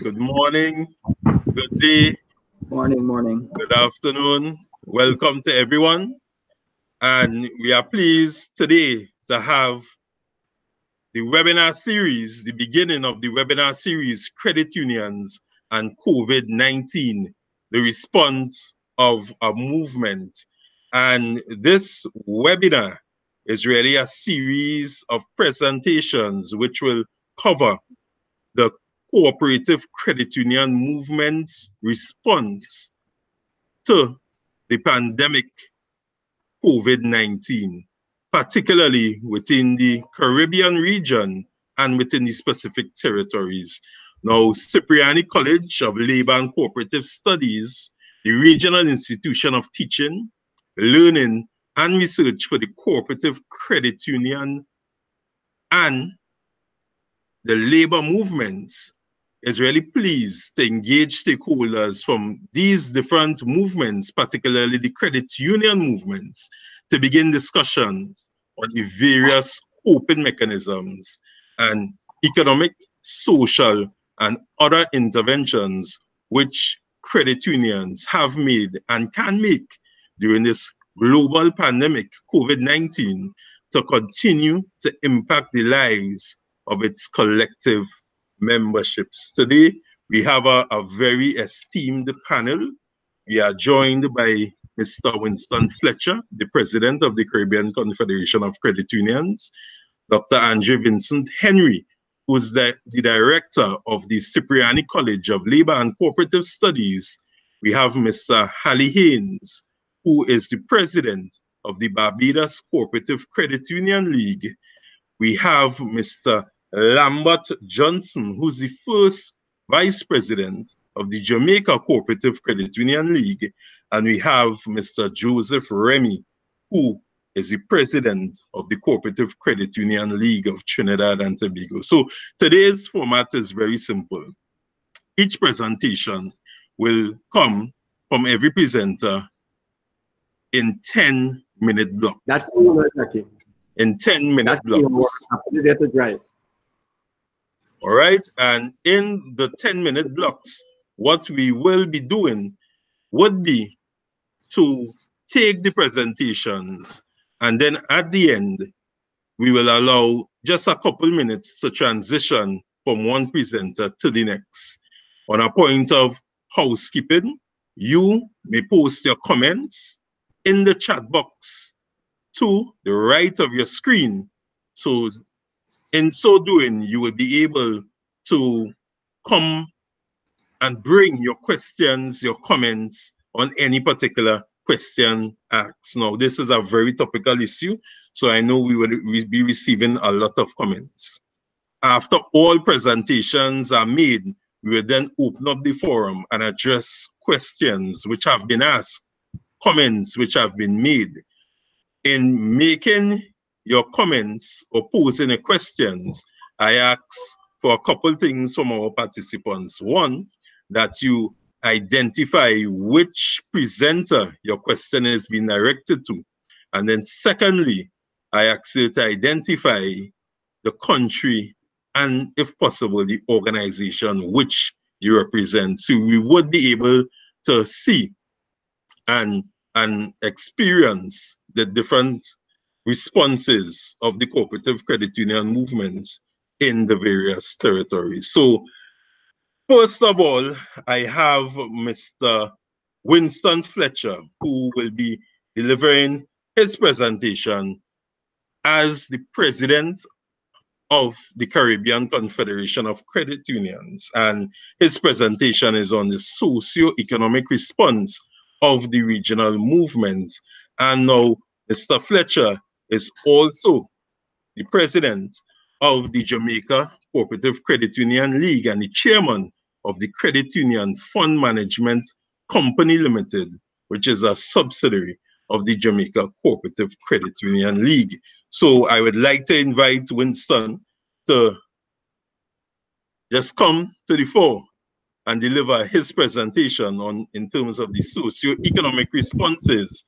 Good morning, good day. Morning. Good afternoon. Welcome to everyone. And we are pleased today to have the webinar series, the beginning of the webinar series, Credit Unions and COVID-19, the response of a movement. And this webinar is really a series of presentations which will cover the Cooperative Credit Union movement's response to the pandemic COVID-19, particularly within the Caribbean region and within the specific territories. Now, Cipriani College of Labor and Cooperative Studies, the regional institution of teaching, learning, and research for the Cooperative Credit Union and the labor movements, is really pleased to engage stakeholders from these different movements, particularly the credit union movements, to begin discussions on the various coping mechanisms and economic, social, and other interventions which credit unions have made and can make during this global pandemic, COVID-19, to continue to impact the lives of its collective memberships. Today, we have a very esteemed panel. We are joined by Mr. Winston Fletcher, the President of the Caribbean Confederation of Credit Unions, Dr. Andrew Vincent Henry, who's the Director of the Cipriani College of Labor and Cooperative Studies. We have Mr. Hallie Haynes, who is the President of the Barbados Cooperative Credit Union League. We have Mr. Lambert Johnson, who's the first Vice President of the Jamaica Cooperative Credit Union League. And we have Mr. Joseph Remy, who is the President of the Cooperative Credit Union League of Trinidad and Tobago. So today's format is very simple. Each presentation will come from every presenter in 10-minute blocks. That's all right, okay. In 10-minute blocks. All right, and in the 10-minute blocks, what we will be doing would be to take the presentations, and then at the end, we will allow just a couple minutes to transition from one presenter to the next. On a point of housekeeping, you may post your comments in the chat box to the right of your screen. So in so doing, you will be able to come and bring your questions, your comments on any particular question asked. Now, this is a very topical issue, so I know we will be receiving a lot of comments. After all presentations are made, we will then open up the forum and address questions which have been asked, comments which have been made. In making your comments or posing your questions, I ask for a couple things from our participants. One, that you identify which presenter your question is being directed to. And then secondly, I ask you to identify the country and, if possible, the organization which you represent. So we would be able to see and experience the different responses of the cooperative credit union movements in the various territories. So first of all, I have Mr. Winston Fletcher, who will be delivering his presentation as the President of the Caribbean Confederation of Credit Unions. And his presentation is on the socio-economic response of the regional movements. And now, Mr. Fletcher is also the President of the Jamaica Cooperative Credit Union League and the Chairman of the Credit Union Fund Management Company Limited, which is a subsidiary of the Jamaica Cooperative Credit Union League. So I would like to invite Winston to just come to the fore and deliver his presentation on in terms of the socio-economic responses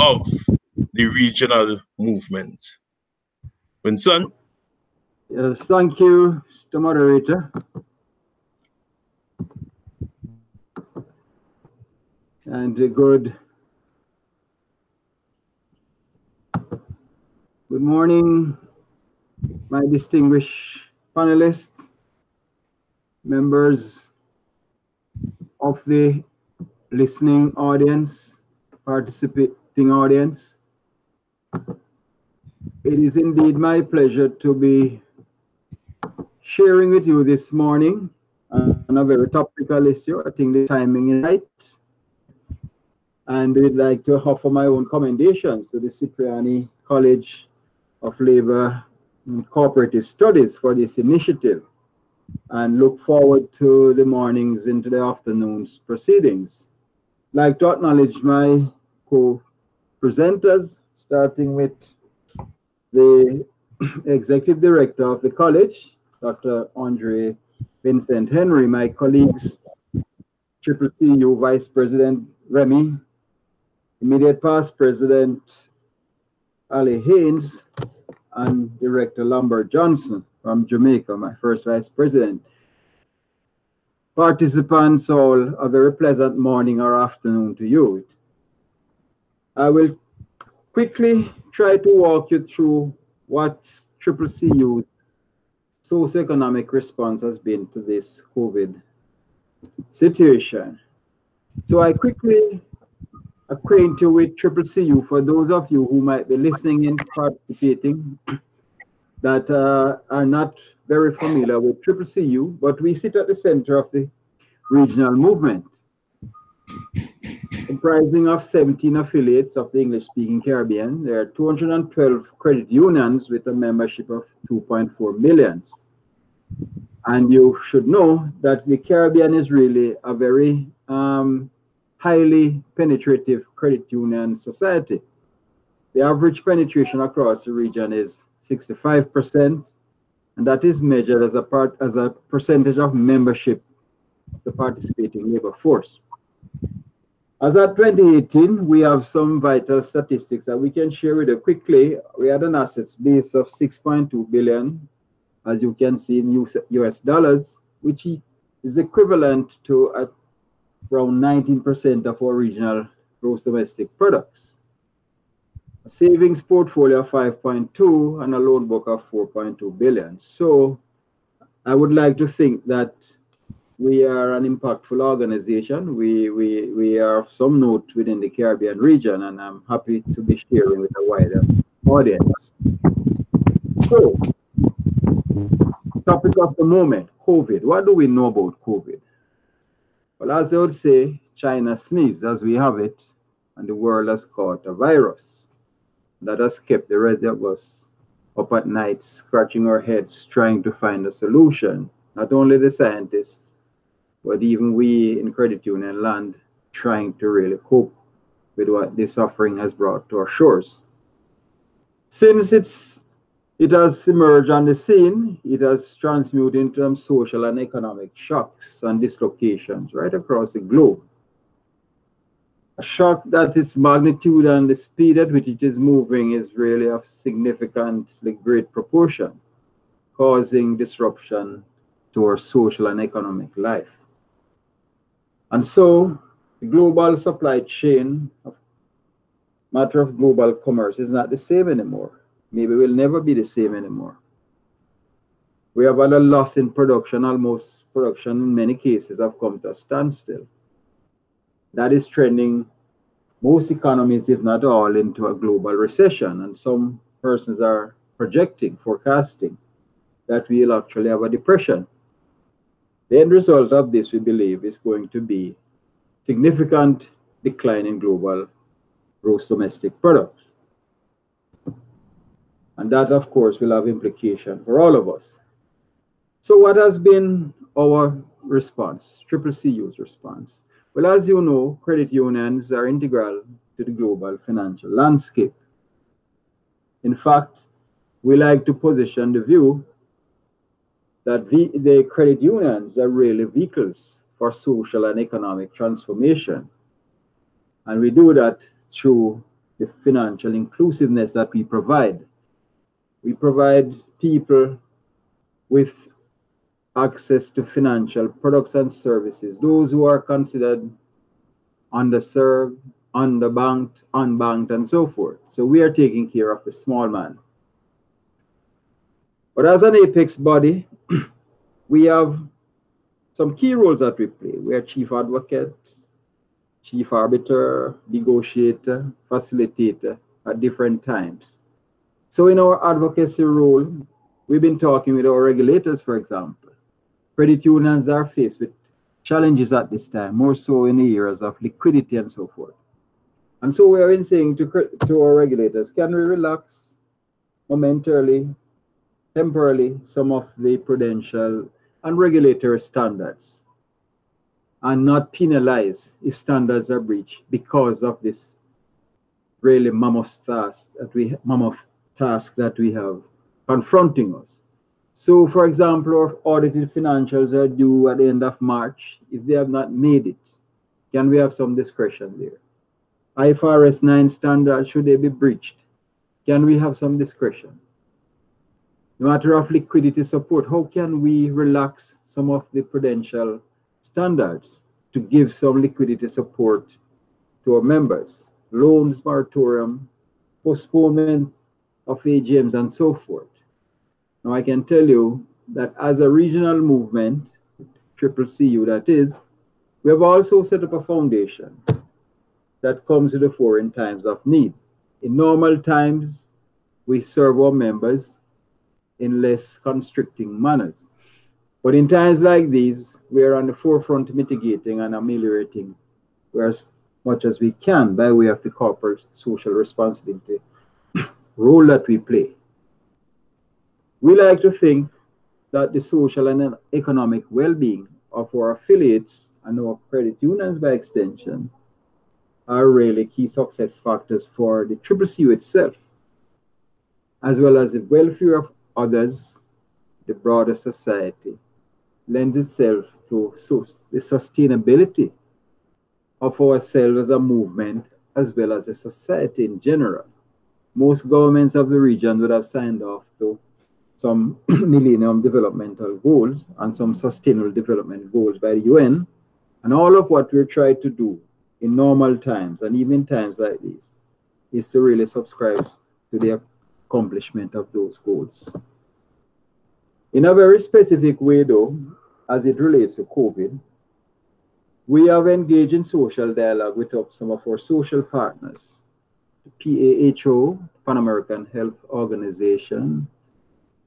of the regional movement. Winston? Yes, thank you, Mr. Moderator. and good morning, my distinguished panelists, members of the listening audience, participating audience. It is indeed my pleasure to be sharing with you this morning on a very topical issue. I think the timing is right. And we'd like to offer my own commendations to the Cipriani College of Labor and Cooperative Studies for this initiative, and look forward to the mornings into the afternoon's proceedings. I'd like to acknowledge my co-presenters, starting with the Executive Director of the College, Dr. Andrew Vincent Henry, my colleagues, CCCU Vice President Remy, immediate past President Hallie Haynes, and Director Lambert Johnson from Jamaica, my first Vice President. Participants all, a very pleasant morning or afternoon to you. I will quickly try to walk you through what CCCU's socioeconomic response has been to this COVID situation. So I quickly acquaint you with CCCU for those of you who might be listening and participating that are not very familiar with CCCU, but we sit at the center of the regional movement, comprising of 17 affiliates of the English-speaking Caribbean. There are 212 credit unions with a membership of 2.4 million. And you should know that the Caribbean is really a very highly penetrative credit union society. The average penetration across the region is 65%, and that is measured as a percentage of membership of the participating labor force. As at 2018, we have some vital statistics that we can share with you quickly. We had an assets base of 6.2 billion, as you can see in US dollars, which is equivalent to around 19% of our regional gross domestic products. A savings portfolio of 5.2 and a loan book of 4.2 billion. So I would like to think that we are an impactful organization. We are of some note within the Caribbean region, and I'm happy to be sharing with a wider audience. So, topic of the moment, COVID. What do we know about COVID? Well, as I would say, China sneezed as we have it, and the world has caught a virus that has kept the rest of us up at night, scratching our heads, trying to find a solution. Not only the scientists, but even we in credit union land, trying to really cope with what this suffering has brought to our shores. Since it has emerged on the scene, it has transmuted into social and economic shocks and dislocations right across the globe. A shock that its magnitude and the speed at which it is moving is really of significantly great proportion, causing disruption to our social and economic life. And so the global supply chain, matter of global commerce, is not the same anymore. Maybe we'll never be the same anymore. We have had a loss in production. Almost production in many cases have come to a standstill. That is trending most economies, if not all, into a global recession. And some persons are projecting, forecasting, that we'll actually have a depression. The end result of this, we believe, is going to be significant decline in global gross domestic products. And that, of course, will have implication for all of us. So what has been our response, CCCU's response? Well, as you know, credit unions are integral to the global financial landscape. In fact, we like to position the view that the credit unions are really vehicles for social and economic transformation. And we do that through the financial inclusiveness that we provide. We provide people with access to financial products and services, those who are considered underserved, underbanked, unbanked, and so forth. So we are taking care of the small man. But as an apex body, we have some key roles that we play. We are chief advocate, chief arbiter, negotiator, facilitator at different times. So in our advocacy role, we've been talking with our regulators, for example. Credit unions are faced with challenges at this time, more so in the areas of liquidity and so forth. And so we have been saying to our regulators, can we relax momentarily, temporarily, some of the prudential and regulatory standards and not penalize if standards are breached because of this really mammoth task that we have confronting us. So, for example, our audited financials are due at the end of March. If they have not made it, can we have some discretion there? IFRS 9 standards, should they be breached? Can we have some discretion? The matter of liquidity support, how can we relax some of the prudential standards to give some liquidity support to our members? Loans, moratorium, postponement of AGMs, and so forth. Now, I can tell you that as a regional movement, CCCU that is, we have also set up a foundation that comes to the fore in times of need. In normal times, we serve our members in less constricting manners. But in times like these, we are on the forefront mitigating and ameliorating as much as we can by way of the corporate social responsibility role that we play. We like to think that the social and economic well-being of our affiliates and our credit unions by extension are really key success factors for the CCCU itself, as well as the welfare of others. The broader society lends itself to the sustainability of ourselves as a movement, as well as a society in general. Most governments of the region would have signed off to some Millennium Developmental Goals and some Sustainable Development Goals by the UN, and all of what we're trying to do in normal times and even times like these is to really subscribe to the accomplishment of those goals. In a very specific way, though, as it relates to COVID, we have engaged in social dialogue with some of our social partners, the PAHO, Pan American Health Organization,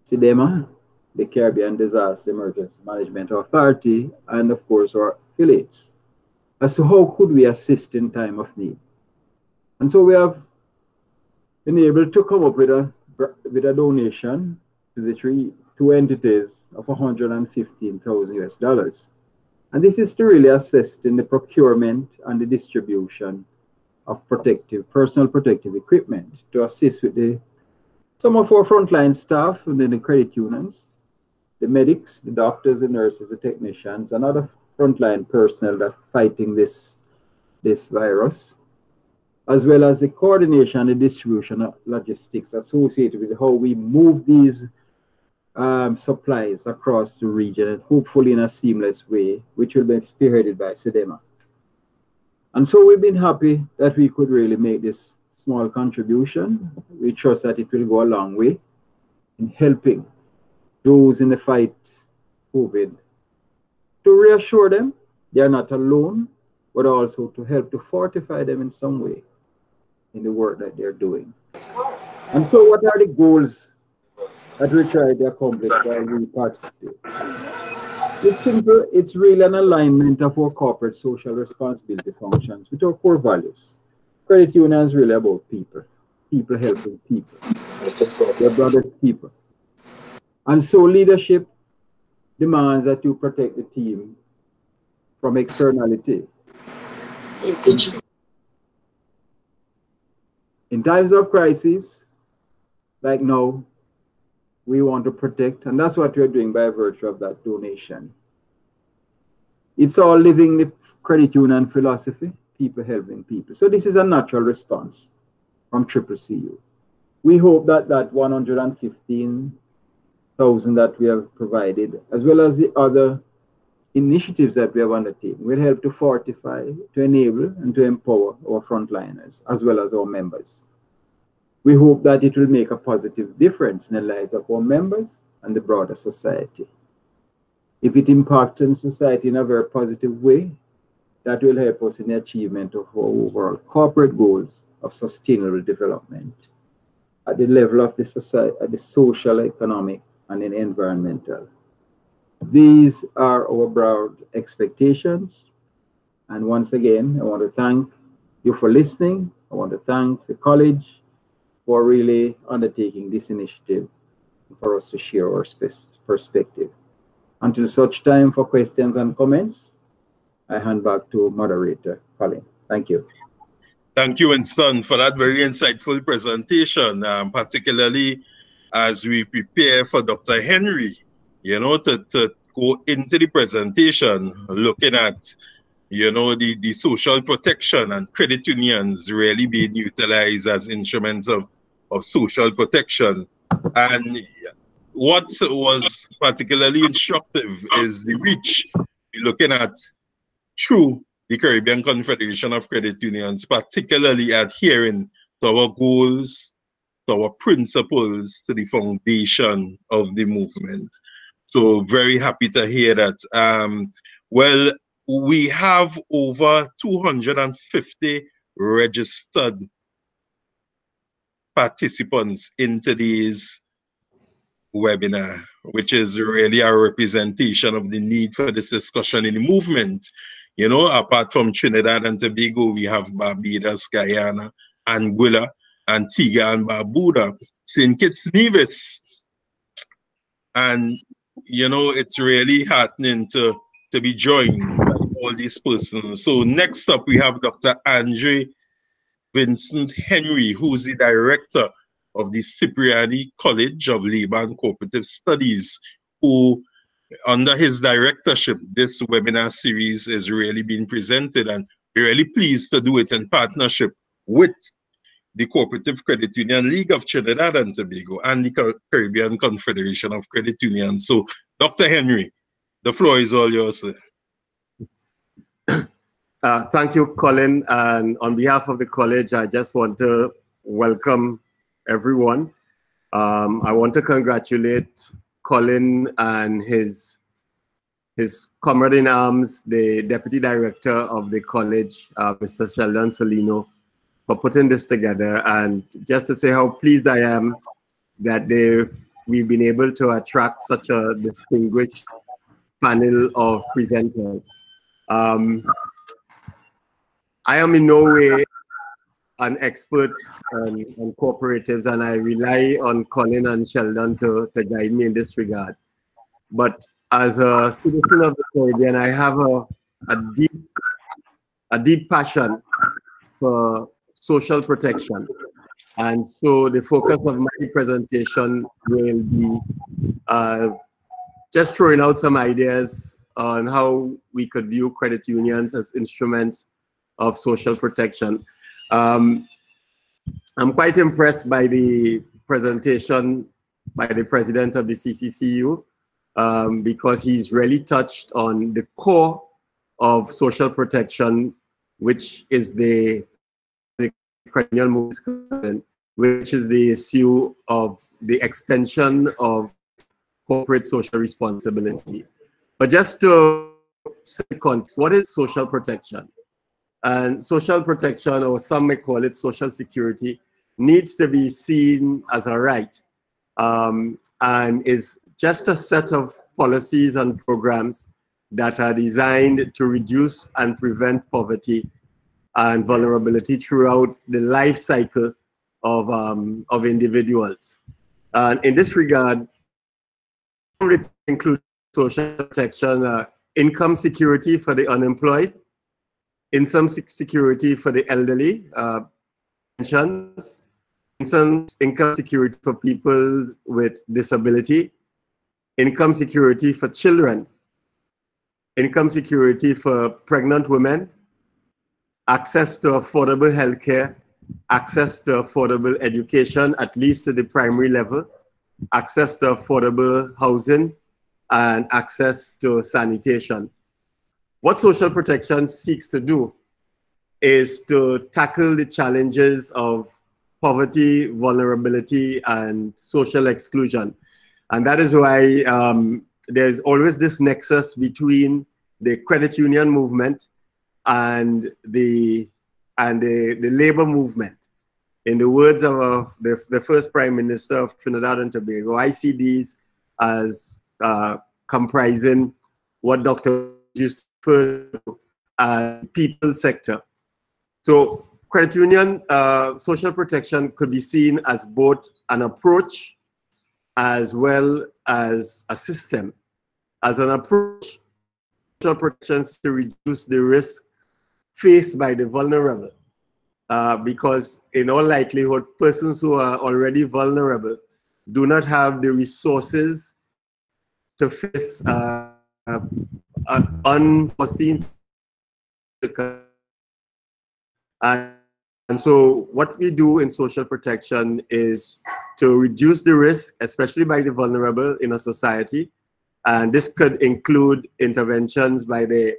CDEMA, the Caribbean Disaster Emergency Management Authority, and of course our affiliates, as to how could we assist in time of need. And so we have been able to come up with a donation to the two entities of $115,000 US. And this is to really assist in the procurement and the distribution of personal protective equipment to assist with some of our frontline staff within the credit unions, the medics, the doctors, the nurses, the technicians, and other frontline personnel that are fighting this virus, as well as the coordination and the distribution of logistics associated with how we move these supplies across the region, and hopefully in a seamless way, which will be spearheaded by CDEMA. And so we've been happy that we could really make this small contribution. We trust that it will go a long way in helping those in the fight COVID, to reassure them they are not alone, but also to help to fortify them in some way in the work that they're doing. And so what are the goals that we try to accomplish while we participate? It's simple. It's really an alignment of our corporate social responsibility functions with our core values. Credit union is really about people. People helping people. Your brother's people. And so leadership demands that you protect the team from externality. In times of crisis, like now, we want to protect, and that's what we're doing by virtue of that donation. It's all living the credit union philosophy. People helping people. So this is a natural response from CCCU. We hope that that $115,000 that we have provided, as well as the other initiatives that we have undertaken will help to fortify, to enable, and to empower our frontliners, as well as our members. We hope that it will make a positive difference in the lives of our members and the broader society. If it impacts on society in a very positive way, that will help us in the achievement of our overall corporate goals of sustainable development at the level of the society, at the social, economic, and the environmental. These are our broad expectations. And once again, I want to thank you for listening. I want to thank the college for really undertaking this initiative for us to share our perspective. Until such time for questions and comments, I hand back to moderator Colin. Thank you. Thank you, Winston, for that very insightful presentation, particularly as we prepare for Dr. Henry, you know, to go into the presentation, looking at, you know, the social protection and credit unions really being utilized as instruments of social protection. And what was particularly instructive is the reach we're looking at through the Caribbean Confederation of Credit Unions, particularly adhering to our goals, to our principles, to the foundation of the movement. So very happy to hear that. Well, we have over 250 registered participants in today's webinar, which is really a representation of the need for this discussion in the movement. You know, apart from Trinidad and Tobago, we have Barbados, Guyana, Anguilla, Antigua and Barbuda, St. Kitts Nevis. And, you know, it's really heartening to be joined by all these persons. So next up, we have Dr. Andrew Vincent Henry, who's the director of the Cipriani College of Labor and Cooperative Studies, who, under his directorship, this webinar series is really being presented, and we're really pleased to do it in partnership with the Cooperative Credit Union League of Trinidad and Tobago and the Caribbean Confederation of Credit Unions. So, Dr. Henry, the floor is all yours, sir. Thank you, Colin. And on behalf of the college, I just want to welcome everyone. I want to congratulate Colin and his comrade in arms, the Deputy Director of the college, Mr. Sheldon Salino, for putting this together. And just to say how pleased I am that we've been able to attract such a distinguished panel of presenters. I am in no way an expert on cooperatives, and I rely on Colin and Sheldon to guide me in this regard. But as a citizen of the Caribbean, I have a deep passion for social protection. And so the focus of my presentation will be just throwing out some ideas on how we could view credit unions as instruments of social protection. I'm quite impressed by the presentation by the president of the CCCU because he's really touched on the core of social protection, which is the credit union movement, which is the issue of the extension of corporate social responsibility. But just to say context, what is social protection? And social protection, or some may call it social security, needs to be seen as a right and is just a set of policies and programs that are designed to reduce and prevent poverty and vulnerability throughout the life cycle of individuals. And in this regard, it includes social protection, income security for the unemployed, income security for the elderly, pensions, income security for people with disability, income security for children, income security for pregnant women, access to affordable healthcare, access to affordable education, at least at the primary level, access to affordable housing, and access to sanitation. What social protection seeks to do is to tackle the challenges of poverty, vulnerability, and social exclusion. And that is why there's always this nexus between the credit union movement and the labor movement. In the words of the first Prime Minister of Trinidad and Tobago, I see these as comprising what Dr. used to refer to as people sector. So credit union social protection could be seen as both an approach as well as a system. As an approach, social protection to reduce the risk faced by the vulnerable, because in all likelihood, persons who are already vulnerable do not have the resources to face unforeseen circumstances. And so what we do in social protection is to reduce the risk, especially by the vulnerable in a society. And this could include interventions by the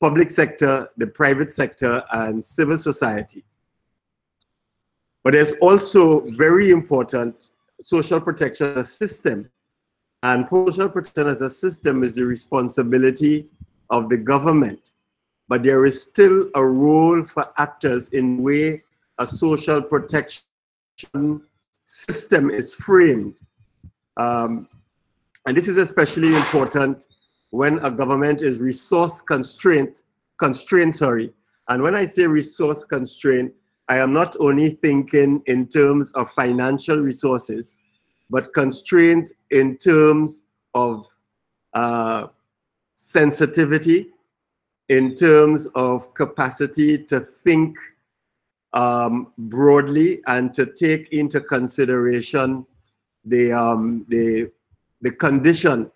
public sector, the private sector, and civil society. But there's also very important social protection as a system. And social protection as a system is the responsibility of the government. But there is still a role for actors in the way a social protection system is framed. And this is especially important when a government is resource constrained. And when I say resource constrained, I am not only thinking in terms of financial resources, but constrained in terms of sensitivity, in terms of capacity to think broadly and to take into consideration the condition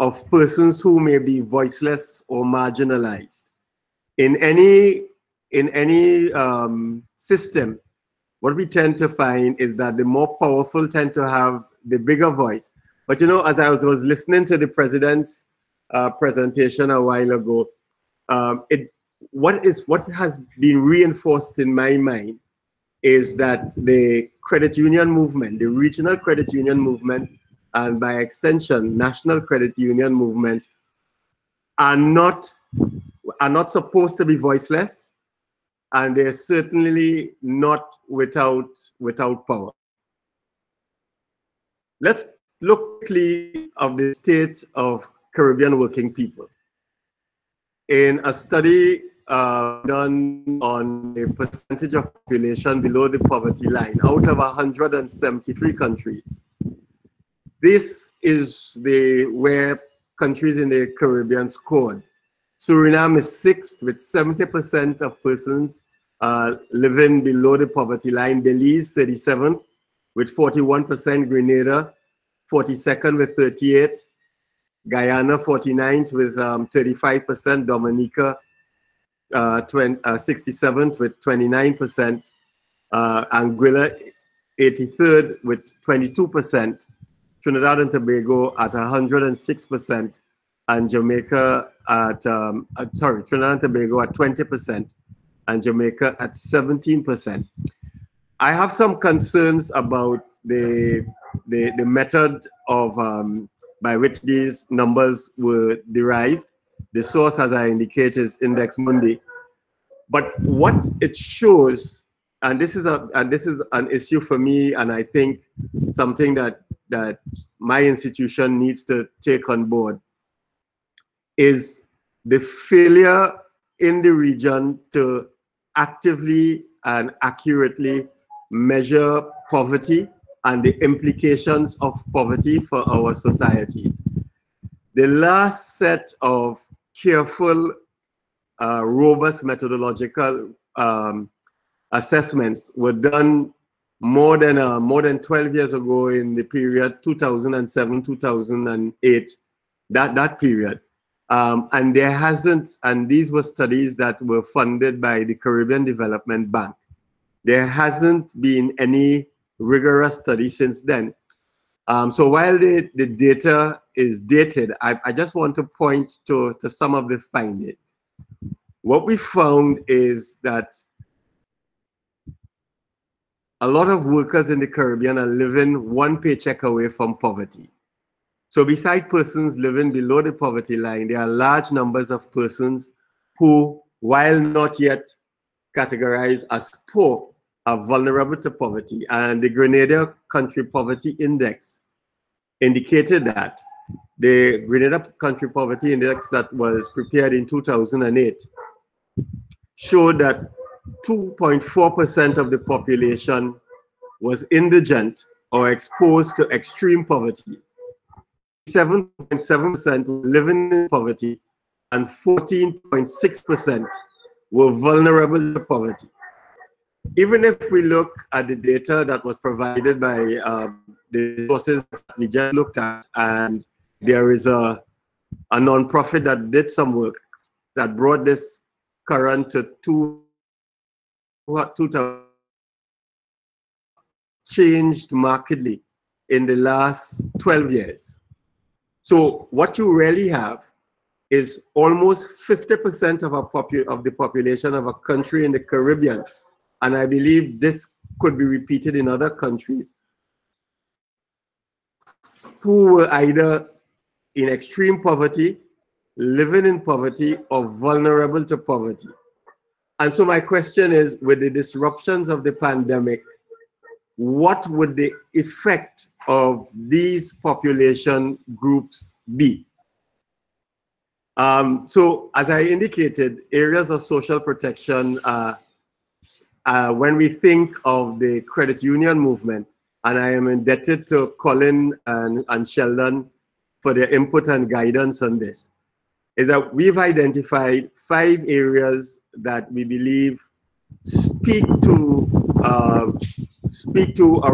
of persons who may be voiceless or marginalized. In any system, what we tend to find is that the more powerful tend to have the bigger voice. But you know, as I was listening to the president's presentation a while ago, what has been reinforced in my mind is that the credit union movement, the regional credit union movement, and by extension, national credit union movements are not supposed to be voiceless, and they're certainly not without power. Let's look quickly at the state of Caribbean working people. In a study done on the percentage of population below the poverty line out of 173 countries, this is where countries in the Caribbean scored. Suriname is 6th with 70% of persons living below the poverty line. Belize 37th with 41%. Grenada 42nd with 38%. Guyana 49th with 35%, Dominica 67th with 29%, Anguilla 83rd with 22%, Trinidad and Tobago at 106%, and Jamaica at, Trinidad and Tobago at 20%, and Jamaica at 17%. I have some concerns about the method of by which these numbers were derived. The source, as I indicate, is Index Mundi. But what it shows, and this is an issue for me, and I think something that my institution needs to take on board, is the failure in the region to actively and accurately measure poverty and the implications of poverty for our societies. The last set of careful, robust methodological assessments were done more than 12 years ago in the period 2007-2008, that period. And there hasn't, and these were studies that were funded by the Caribbean Development Bank. There hasn't been any rigorous study since then. So while the data is dated, I just want to point to some of the findings. what we found is that a lot of workers in the Caribbean are living one paycheck away from poverty. So beside persons living below the poverty line, there are large numbers of persons who, while not yet categorized as poor, are vulnerable to poverty. And the Grenada Country Poverty Index indicated that. The Grenada Country Poverty Index that was prepared in 2008 showed that 2.4% of the population was indigent or exposed to extreme poverty. 7.7% were living in poverty, and 14.6% were vulnerable to poverty. Even if we look at the data that was provided by the sources that we just looked at, and there is a nonprofit that did some work that brought this current to 2000, changed markedly in the last 12 years. So what you really have is almost 50% of the population of a country in the Caribbean, and I believe this could be repeated in other countries, who were either in extreme poverty, living in poverty, or vulnerable to poverty. And so my question is, with the disruptions of the pandemic, what would the effect of these population groups be? So as I indicated, areas of social protection, when we think of the credit union movement, and I am indebted to Colin and Sheldon for their input and guidance on this, is that we've identified 5 areas that we believe speak to a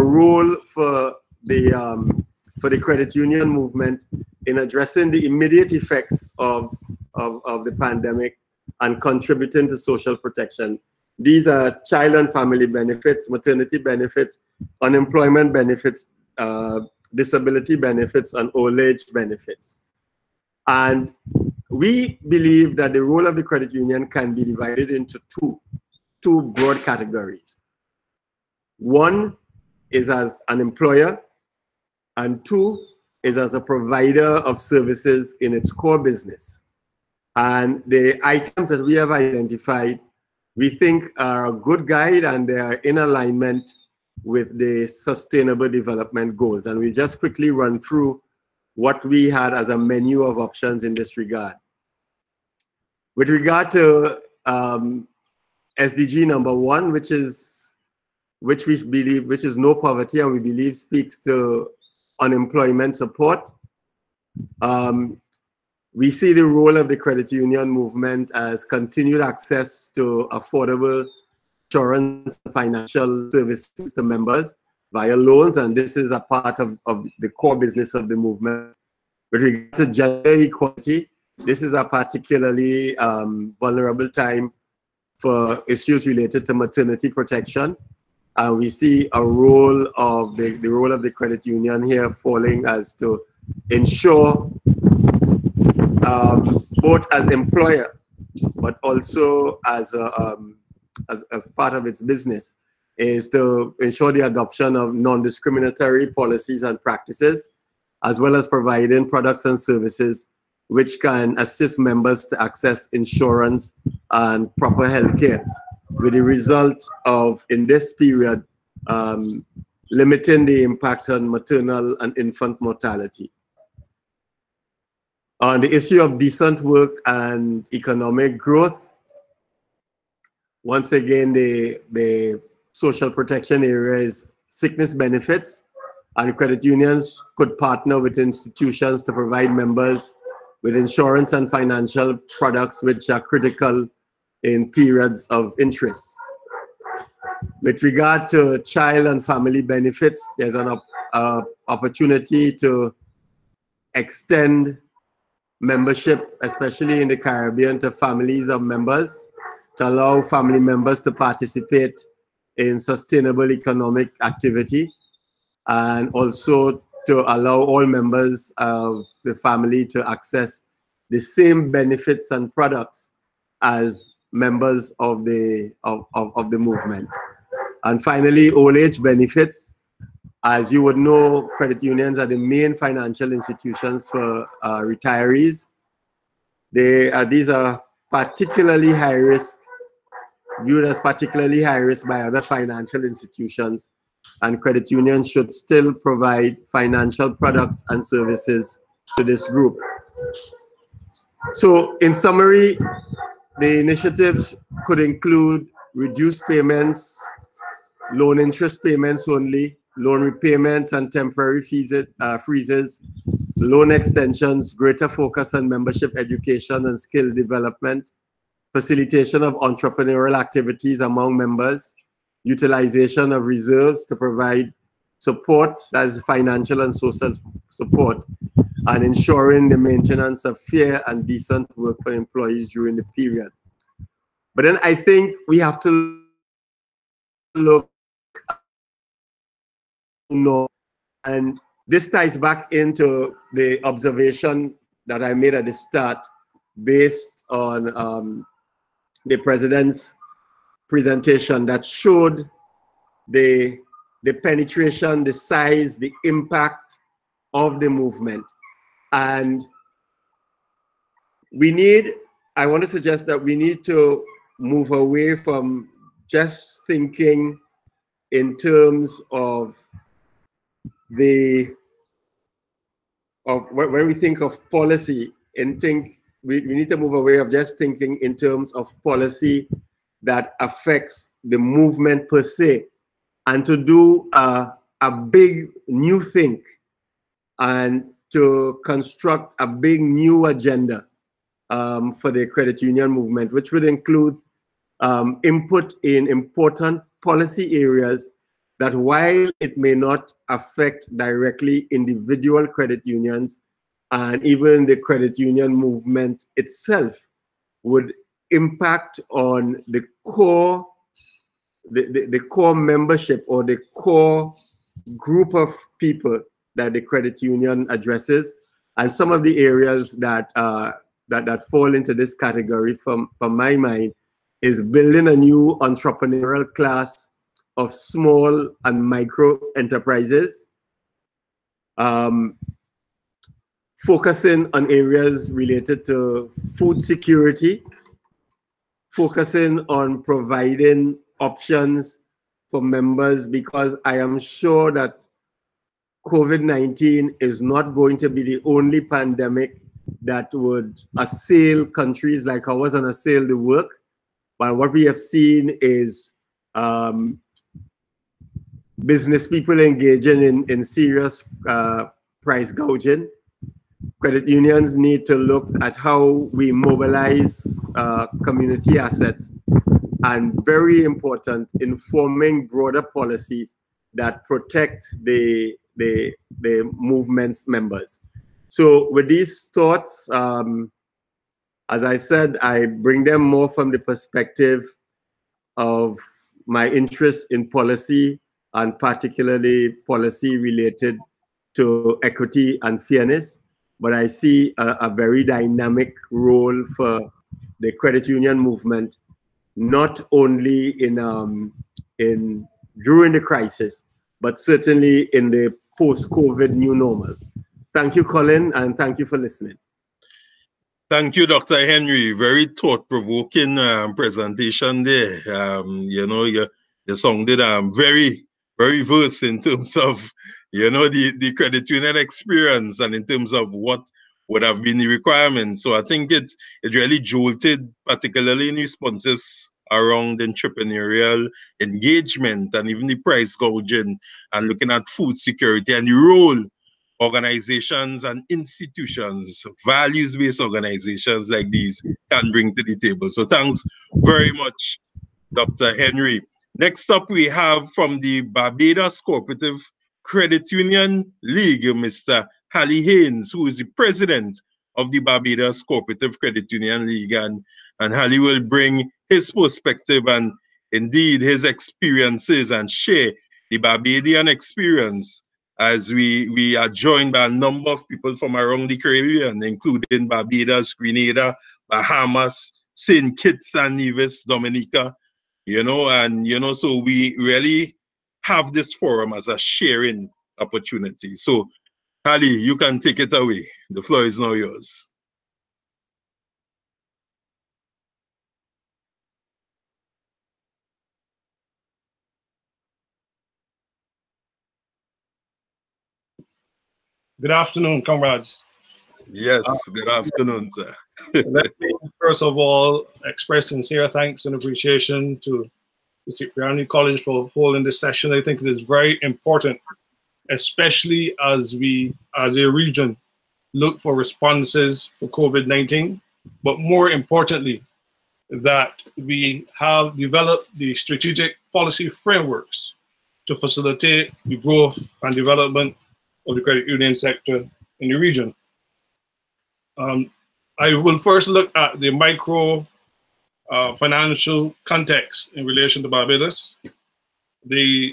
role for the credit union movement in addressing the immediate effects of the pandemic and contributing to social protection. These are child and family benefits, maternity benefits, unemployment benefits, disability benefits, and old age benefits. And we believe that the role of the credit union can be divided into two broad categories. One is as an employer, and two is as a provider of services in its core business. And the items that we have identified, we think are a good guide, and they are in alignment with the Sustainable Development Goals. And we just quickly run through what we had as a menu of options in this regard. With regard to SDG number 1, which we believe is no poverty, and we believe speaks to unemployment support, we see the role of the credit union movement as continued access to affordable insurance and financial services to members via loans, and this is a part of the core business of the movement. With regard to gender equality, this is a particularly vulnerable time for issues related to maternity protection. We see a role of the role of the credit union here falling as to ensure both as employer, but also as part of its business, is to ensure the adoption of non-discriminatory policies and practices, as well as providing products and services which can assist members to access insurance and proper health care, with the result of, in this period, limiting the impact on maternal and infant mortality. On the issue of decent work and economic growth, once again, the social protection area is sickness benefits, and credit unions could partner with institutions to provide members with insurance and financial products which are critical in periods of interest. With regard to child and family benefits, there's an opportunity to extend membership, especially in the Caribbean, to families of members, to allow family members to participate in sustainable economic activity, and also to allow all members of the family to access the same benefits and products as members of the movement. And finally, old age benefits. As you would know, credit unions are the main financial institutions for retirees. These are particularly high risk, viewed as particularly high risk by other financial institutions, and credit unions should still provide financial products and services to this group. So in summary, the initiatives could include reduced payments, loan interest payments only, loan repayments and temporary fees, freezes, loan extensions, greater focus on membership education and skill development, facilitation of entrepreneurial activities among members, utilization of reserves to provide support, as financial and social support, and ensuring the maintenance of fair and decent work for employees during the period. But then I think we have to look north, and this ties back into the observation that I made at the start based on the president's presentation that showed the penetration, the size, the impact of the movement. And we need, I want to suggest that we need to move away from just thinking in terms of when we think of policy, and we need to move away of just thinking in terms of policy that affects the movement per se, and to do a big new think and to construct a big new agenda for the credit union movement, which would include input in important policy areas that, while it may not affect directly individual credit unions and even the credit union movement itself, would impact on the core membership or the core group of people that the credit union addresses. And some of the areas that that fall into this category, from my mind, is building a new entrepreneurial class of small and micro enterprises, focusing on areas related to food security, focusing on providing options for members, because I am sure that COVID-19 is not going to be the only pandemic that would assail countries like ours and assail the work. But what we have seen is business people engaging in serious price gouging. Credit unions need to look at how we mobilize community assets, and very important, informing broader policies that protect the movement's members. So with these thoughts, as I said, I bring them more from the perspective of my interest in policy, and particularly policy related to equity and fairness. But I see a very dynamic role for the credit union movement, not only in during the crisis, but certainly in the post-COVID new normal. Thank you, Colin, and thank you for listening. Thank you, Dr. Henry. Very thought-provoking presentation there. You know, you sounded very versed in terms of, you know, the credit union experience and in terms of what would have been the requirement. So I think it really jolted, particularly in responses around entrepreneurial engagement and even the price gouging, and looking at food security and the role organizations and institutions, values-based organizations like these, can bring to the table. So thanks very much, Dr. Henry. Next up, we have from the Barbados Cooperative Credit Union League, Mr. Hallie Haynes, who is the president of the Barbados Cooperative Credit Union League. And Hallie will bring his perspective and indeed his experiences and share the Barbadian experience, as we are joined by a number of people from around the Caribbean, including Barbados, Grenada, Bahamas, St. Kitts and Nevis, Dominica, you know, and, you know, so we really have this forum as a sharing opportunity. So, Hallie, you can take it away. The floor is now yours. Good afternoon, comrades. Yes, good afternoon, sir. Let me, first of all, express sincere thanks and appreciation to the Cipriani College for holding this session. I think it is very important, especially as we, as a region, look for responses for COVID-19, but more importantly, that we have developed the strategic policy frameworks to facilitate the growth and development of the credit union sector in the region. I will first look at the micro financial context in relation to Barbados. The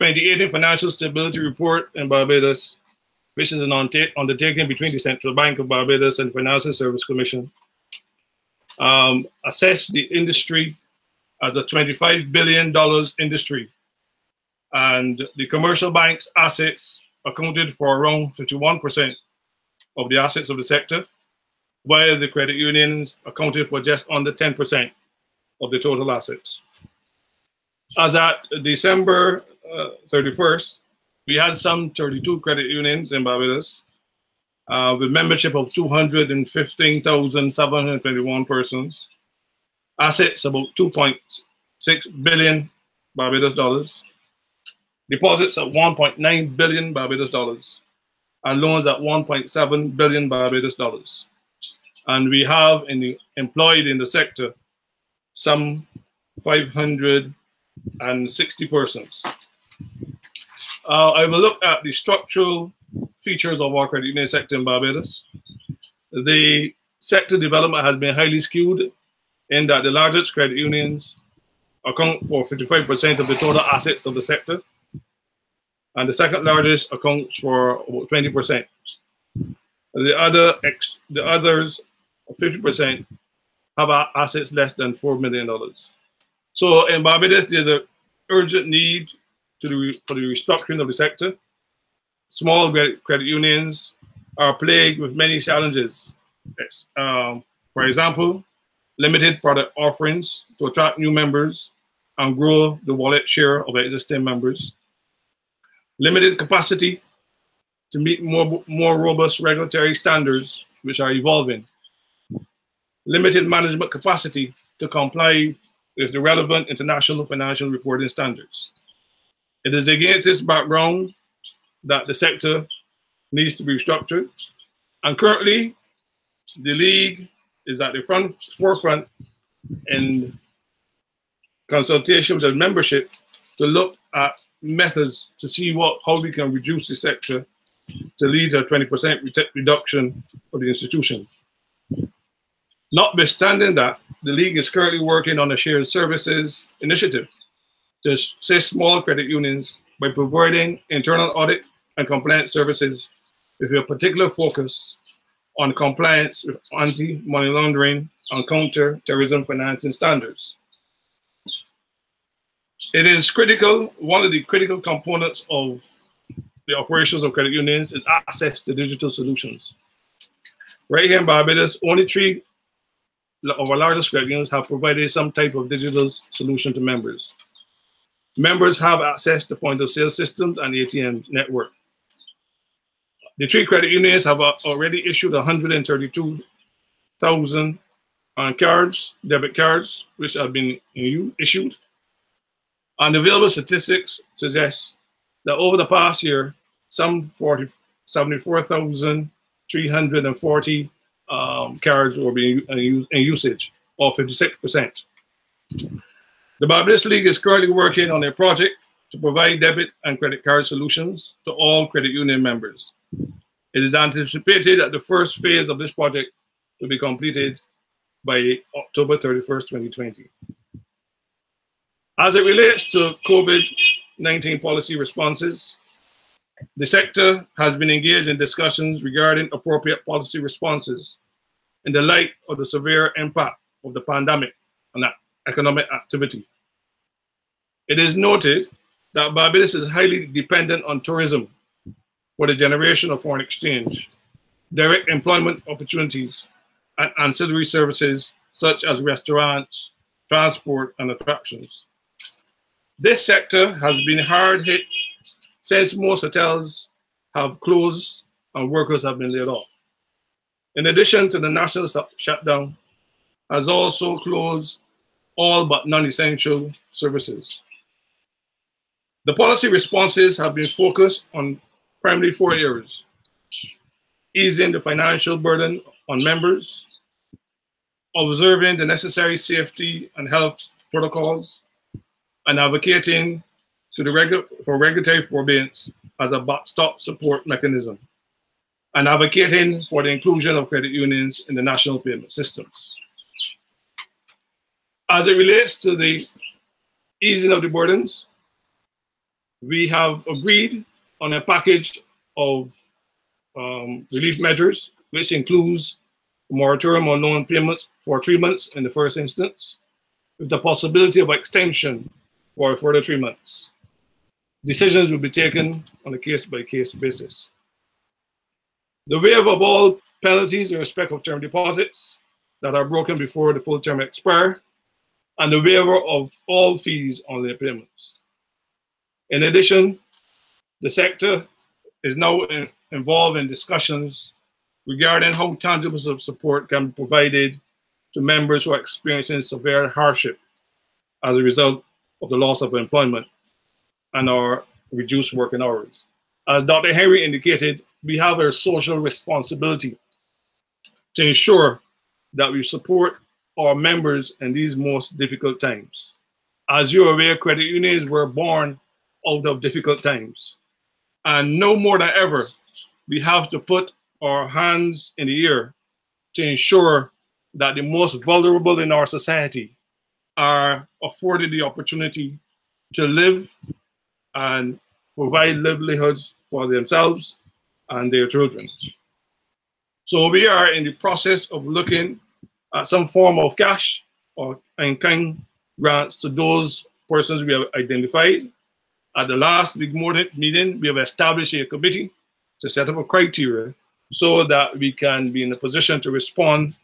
2018 Financial Stability Report in Barbados, which is an undertaking between the Central Bank of Barbados and the Financial Services Commission, assessed the industry as a $25 billion industry. And the commercial bank's assets accounted for around 51% of the assets of the sector, while the credit unions accounted for just under 10% of the total assets. As at December 31st, we had some 32 credit unions in Barbados with membership of 215,721 persons, assets about 2.6 billion Barbados dollars, deposits at 1.9 billion Barbados dollars, and loans at 1.7 billion Barbados dollars. And we have employed in the sector some 560 persons. I will look at the structural features of our credit union sector in Barbados. The sector development has been highly skewed in that the largest credit unions account for 55% of the total assets of the sector, and the second largest accounts for about 20%. The others, 50%, have assets less than $4 million. So in Barbados, there's an urgent need for the restructuring of the sector. Small credit unions are plagued with many challenges. For example, limited product offerings to attract new members and grow the wallet share of existing members. Limited capacity to meet more robust regulatory standards, which are evolving. Limited management capacity to comply with the relevant international financial reporting standards. It is against this background that the sector needs to be restructured. And currently, the League is at the forefront in consultation with the membership to look at methods to see how we can reduce the sector to lead to a 20% reduction of the institution. Notwithstanding that, the League is currently working on a shared services initiative to assist small credit unions by providing internal audit and compliance services with a particular focus on compliance with anti-money laundering and counter-terrorism financing standards. It is critical, one of the critical components of the operations of credit unions is access to digital solutions. Right here in Barbados, only 3 of our largest credit unions have provided some type of digital solution to members. Members have access to point-of-sale systems and ATM network. The 3 credit unions have already issued 132,000 cards, debit cards, which have been issued. And available statistics suggest that over the past year, some 74,340 cards were being in usage, or 56%. The Barbados League is currently working on a project to provide debit and credit card solutions to all credit union members. It is anticipated that the first phase of this project will be completed by October 31st, 2020. As it relates to COVID-19 policy responses, the sector has been engaged in discussions regarding appropriate policy responses in the light of the severe impact of the pandemic and economic activity. It is noted that Barbados is highly dependent on tourism for the generation of foreign exchange, direct employment opportunities, and ancillary services such as restaurants, transport, and attractions. This sector has been hard hit since most hotels have closed and workers have been laid off. In addition to the national shutdown, has also closed all but non-essential services. The policy responses have been focused on primarily four areas: easing the financial burden on members, observing the necessary safety and health protocols, and advocating for regulatory forbearance as a backstop support mechanism, and advocating for the inclusion of credit unions in the national payment systems. As it relates to the easing of the burdens, we have agreed on a package of relief measures, which includes a moratorium on loan payments for 3 months in the first instance, with the possibility of extension for a further 3 months. Decisions will be taken on a case-by-case basis. The waiver of all penalties in respect of term deposits that are broken before the full term expire, and the waiver of all fees on their payments. In addition, the sector is now involved in discussions regarding how tangibles of support can be provided to members who are experiencing severe hardship as a result of the loss of employment and our reduced working hours. As Dr. Henry indicated, we have a social responsibility to ensure that we support our members in these most difficult times. As you're aware, credit unions were born out of difficult times. And no more than ever, we have to put our hands in the air to ensure that the most vulnerable in our society are afforded the opportunity to live and provide livelihoods for themselves and their children. So we are in the process of looking at some form of cash or in-kind grants to those persons we have identified. At the last big meeting, we have established a committee to set up a criteria so that we can be in a position to respond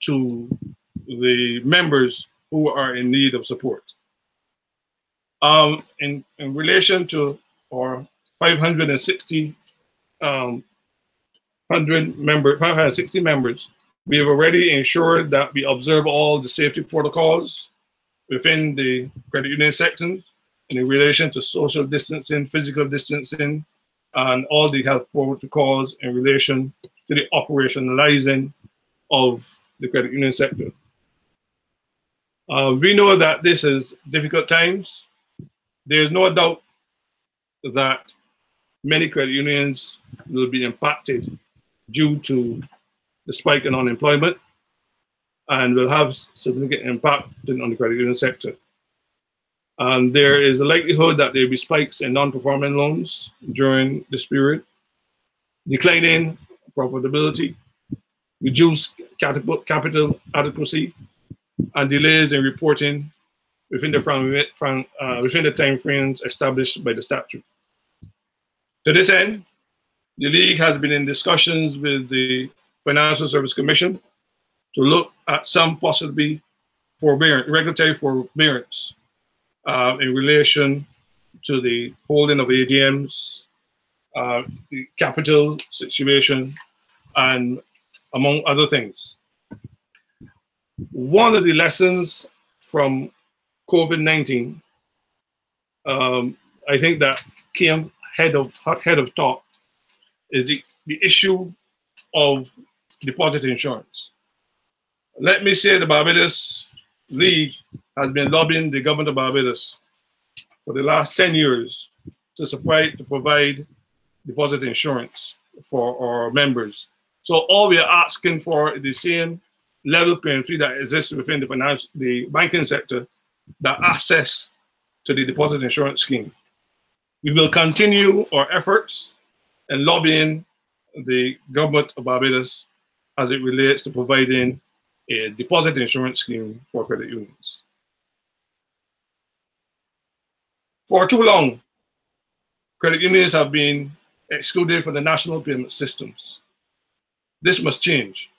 to the members who are in need of support. In relation to our 560 members, we have already ensured that we observe all the safety protocols within the credit union sector in relation to social distancing, physical distancing, and all the health protocols in relation to the operationalizing of the credit union sector. We know that this is difficult times. There's no doubt that many credit unions will be impacted due to the spike in unemployment and will have significant impact on the credit union sector. And there is a likelihood that there will be spikes in non-performing loans during this period, declining profitability, reduced capital adequacy, and delays in reporting within the time frames established by the statute. To this end, the League has been in discussions with the Financial Services Commission to look at some possibly regulatory forbearance in relation to the holding of AGMs, the capital situation, and among other things. One of the lessons from COVID-19, I think that came head of top, is the issue of deposit insurance. Let me say the Barbados League has been lobbying the government of Barbados for the last 10 years to provide deposit insurance for our members. So all we are asking for is the same level playing field that exists within the banking sector, the access to the deposit insurance scheme. We will continue our efforts in lobbying the government of Barbados as it relates to providing a deposit insurance scheme for credit unions. For too long, credit unions have been excluded from the national payment systems. This must change.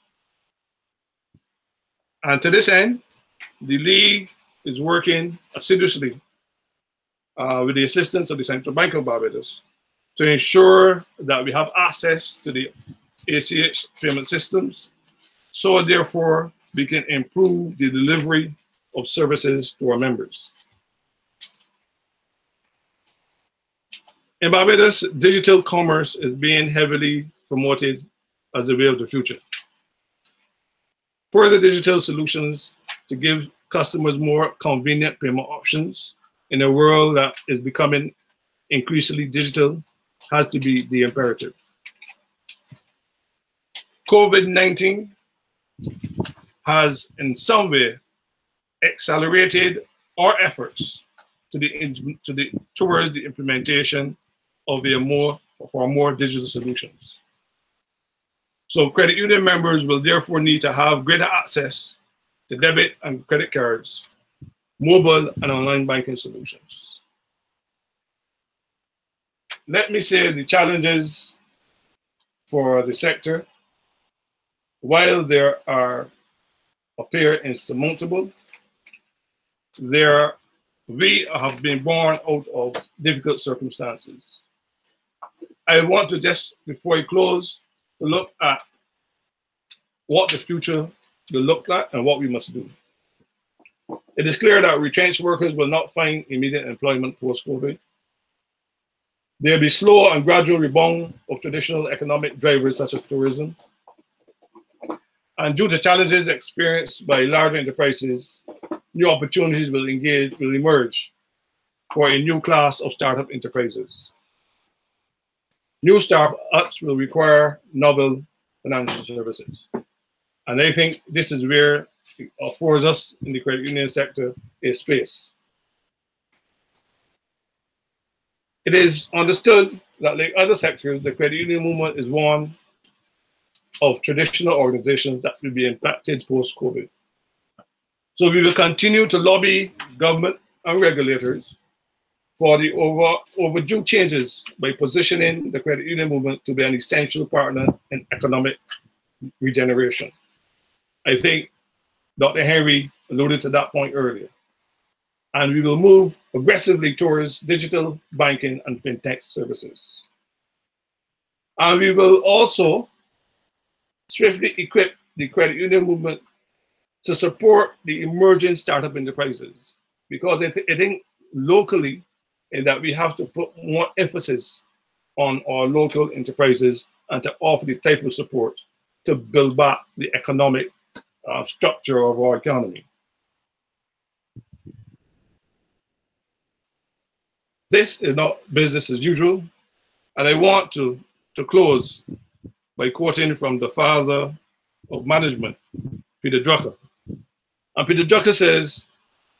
And to this end, the League is working assiduously with the assistance of the Central Bank of Barbados to ensure that we have access to the ACH payment systems, so therefore we can improve the delivery of services to our members. In Barbados, digital commerce is being heavily promoted as the way of the future. Further digital solutions to give customers more convenient payment options in a world that is becoming increasingly digital has to be the imperative. COVID-19 has in some way accelerated our efforts towards the implementation of more digital solutions. So credit union members will therefore need to have greater access to debit and credit cards, mobile and online banking solutions. Let me say the challenges for the sector, while there are appear insurmountable, we have been born out of difficult circumstances. I want to just, before I close, to look at what the future will look like and what we must do. It is clear that retrenched workers will not find immediate employment post-COVID. There will be slow and gradual rebound of traditional economic drivers such as tourism. And due to challenges experienced by large enterprises, new opportunities will emerge for a new class of startup enterprises. New startups will require novel financial services. And I think this is where it affords us in the credit union sector a space. It is understood that, like other sectors, the credit union movement is one of traditional organizations that will be impacted post-COVID. So we will continue to lobby government and regulators for the overdue changes by positioning the credit union movement to be an essential partner in economic regeneration. I think Dr. Henry alluded to that point earlier. And we will move aggressively towards digital banking and fintech services. And we will also swiftly equip the credit union movement to support the emerging startup enterprises, because I think locally in that we have to put more emphasis on our local enterprises and to offer the type of support to build back the economic structure of our economy. This is not business as usual, and I want to close by quoting from the father of management, Peter Drucker. And Peter Drucker says,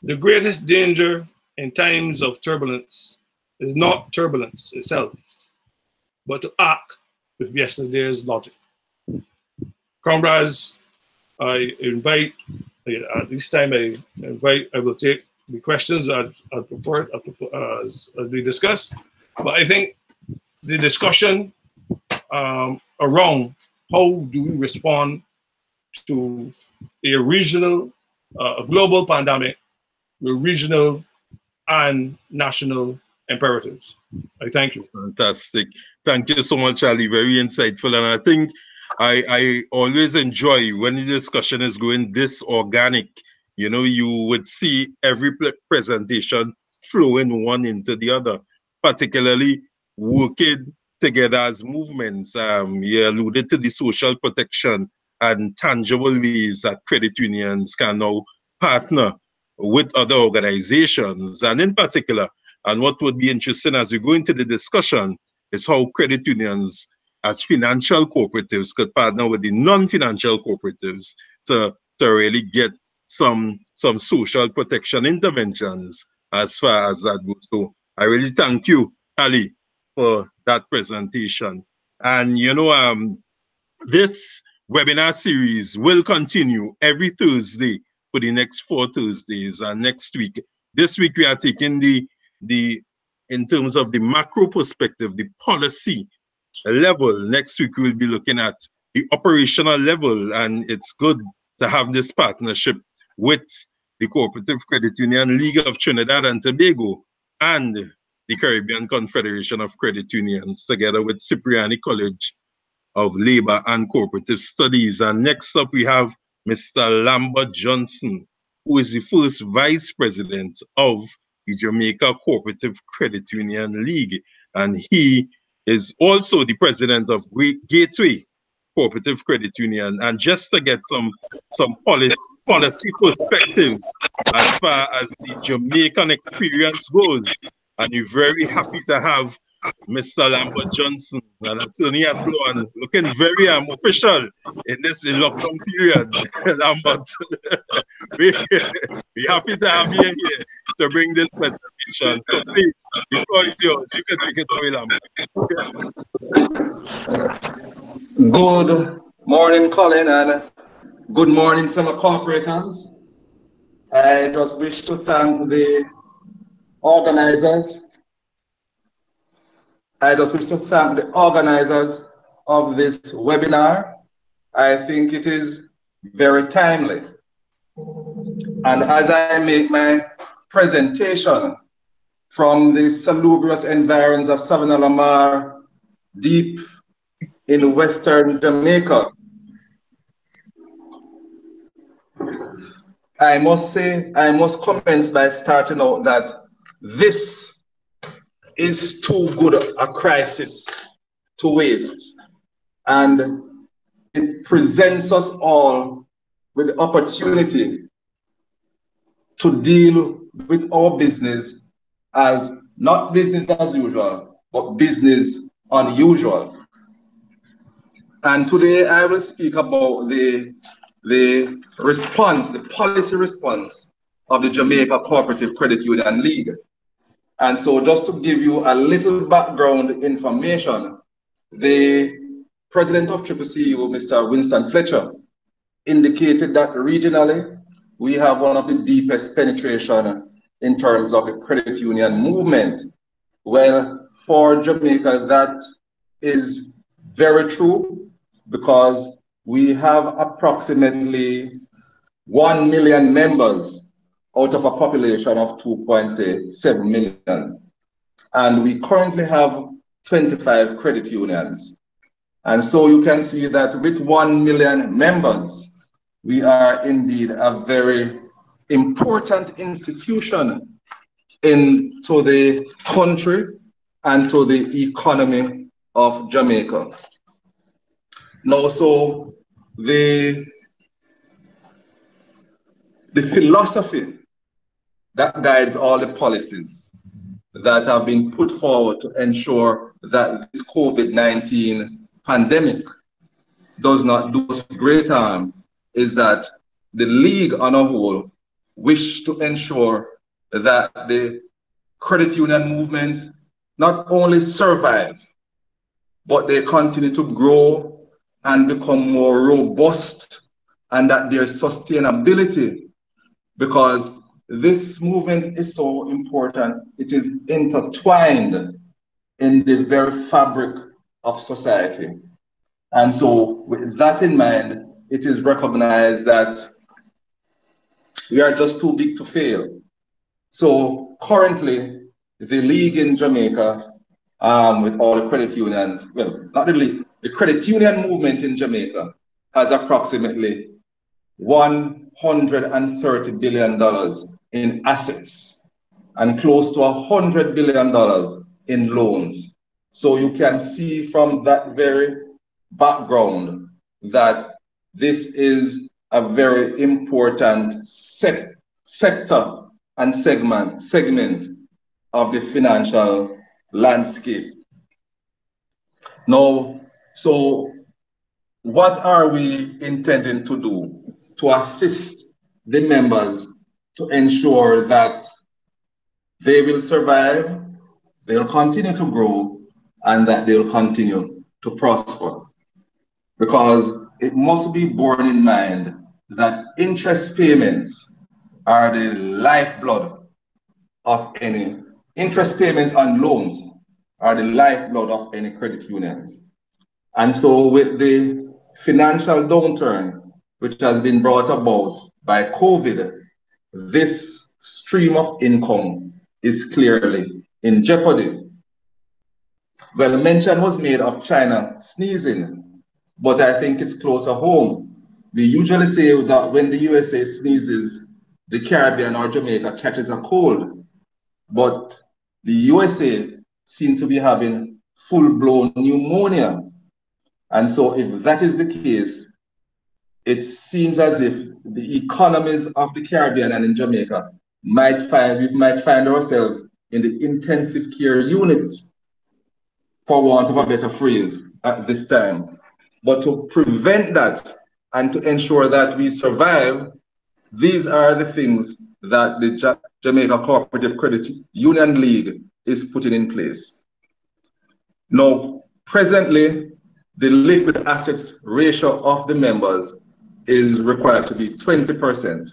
the greatest danger in times of turbulence is not turbulence itself, but to act with yesterday's logic. Comrades, I will take the questions as we discuss, but I think the discussion around how do we respond to a regional, a global pandemic with regional and national imperatives. I thank you. Fantastic. Thank you so much, Ali. Very insightful. And I think I always enjoy when the discussion is going this organic. You know, you would see every presentation flowing one into the other, particularly working together as movements. You alluded to the social protection and tangible ways that credit unions can now partner with other organizations. And in particular, and what would be interesting as we go into the discussion, is how credit unions as financial cooperatives could partner with the non-financial cooperatives to really get some social protection interventions as far as that goes. So I really thank you, Ali, for that presentation. And you know, this webinar series will continue every Thursday for the next 4 Thursdays and next week. This week we are taking the in terms of the macro perspective, the policy level. Next week we'll be looking at the operational level, and it's good to have this partnership with the Cooperative Credit Union League of Trinidad and Tobago and the Caribbean Confederation of Credit Unions, together with Cipriani College of Labor and Cooperative Studies. And next up we have Mr. Lambert Johnson, who is the first vice president of the Jamaica Cooperative Credit Union League, and he is also the president of Gateway Cooperative Credit Union. And just to get some policy perspectives as far as the Jamaican experience goes, and we're very happy to have Mr. Lambert Johnson, an attorney at law, and looking very official in this lockdown period. Lambert, we're happy to have you here to bring this presentation. So please, the floor is yours. You can take it away, Lambert. Good morning, Colin, and good morning, fellow corporators. I just wish to thank the organizers. I just wish to thank the organizers of this webinar. I think it is very timely. And as I make my presentation from the salubrious environs of Savannah Mar, deep in Western Jamaica, I must say, I must commence by starting out that this is too good a crisis to waste, and it presents us all with the opportunity to deal with our business as not business as usual, but business unusual. And today I will speak about the response, the policy response of the Jamaica Cooperative Credit Union League. And so just to give you a little background information, the president of CCCU, Mr. Winston Fletcher, indicated that regionally, we have one of the deepest penetration in terms of the credit union movement. Well, for Jamaica, that is very true, because we have approximately 1 million members out of a population of 2.7 million. And we currently have 25 credit unions. And so you can see that with 1 million members, we are indeed a very important institution to the country and to the economy of Jamaica. Now, so the philosophy that guides all the policies that have been put forward to ensure that this COVID-19 pandemic does not do us great harm is that the League on a whole wish to ensure that the credit union movements not only survive, but they continue to grow and become more robust, and that their sustainability, because this movement is so important. It is intertwined in the very fabric of society. And so with that in mind, it is recognized that we are just too big to fail. So currently, the League in Jamaica, with all the credit unions, well, not the League, the credit union movement in Jamaica has approximately $130 billion in assets and close to $100 billion in loans. So you can see from that very background that this is a very important sector and segment of the financial landscape. Now, so what are we intending to do to assist the members to ensure that they will survive, they'll continue to grow, and that they'll continue to prosper? Because it must be borne in mind that interest payments are the lifeblood of any, interest payments on loans are the lifeblood of any credit unions. And so with the financial downturn, which has been brought about by COVID, this stream of income is clearly in jeopardy. Well, mention was made of China sneezing, but I think it's closer home. We usually say that when the USA sneezes, the Caribbean or Jamaica catches a cold, but the USA seems to be having full-blown pneumonia. And so if that is the case, it seems as if the economies of the Caribbean and in Jamaica might find ourselves in the intensive care unit, for want of a better phrase, at this time. But to prevent that and to ensure that we survive, these are the things that the Jamaica Cooperative Credit Union League is putting in place. Now, presently, the liquid assets ratio of the members is required to be 20%,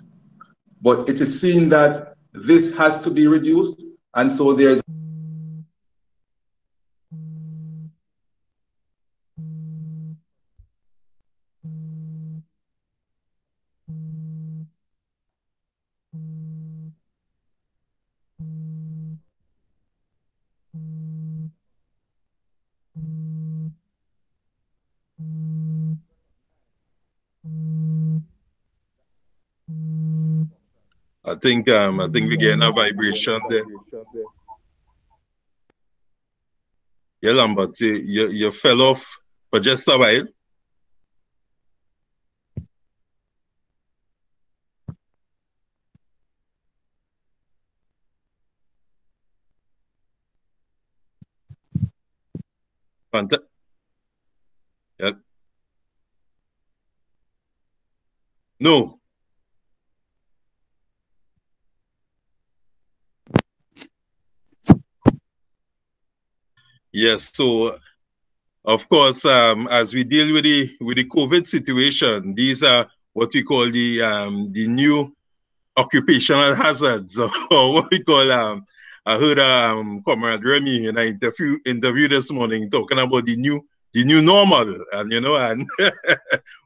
but it is seen that this has to be reduced, and so there's I think we're getting a vibration there. Yeah, Lambert, you fell off for just a while. Yeah. No. Yes, so of course, as we deal with the COVID situation, these are what we call the new occupational hazards, or what we call. I heard Comrade Remy in an interview this morning talking about the new normal, and you know, and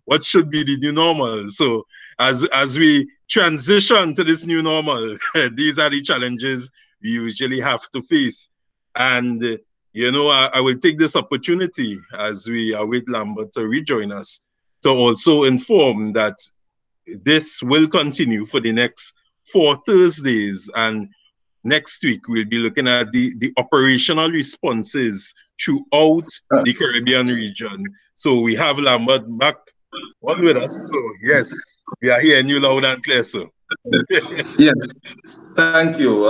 what should be the new normal. So as we transition to this new normal, these are the challenges we usually have to face, and. You know, I will take this opportunity as we await Lambert to rejoin us to also inform that this will continue for the next 4 Thursdays. And next week, we'll be looking at the operational responses throughout the Caribbean region. So we have Lambert back on with us. So, yes, we are hearing you loud and clear, sir. Yes, thank you.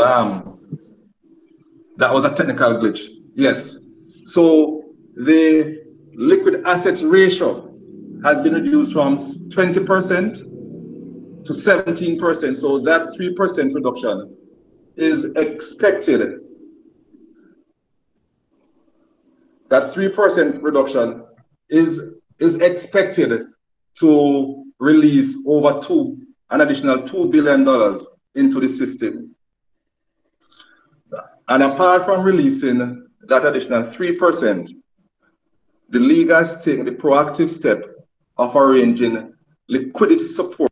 That was a technical glitch. Yes, so the liquid assets ratio has been reduced from 20% to 17%, so that 3% reduction is expected. That 3% reduction is expected to release over an additional $2 billion into the system. And apart from releasing that additional 3%, the league has taken the proactive step of arranging liquidity support .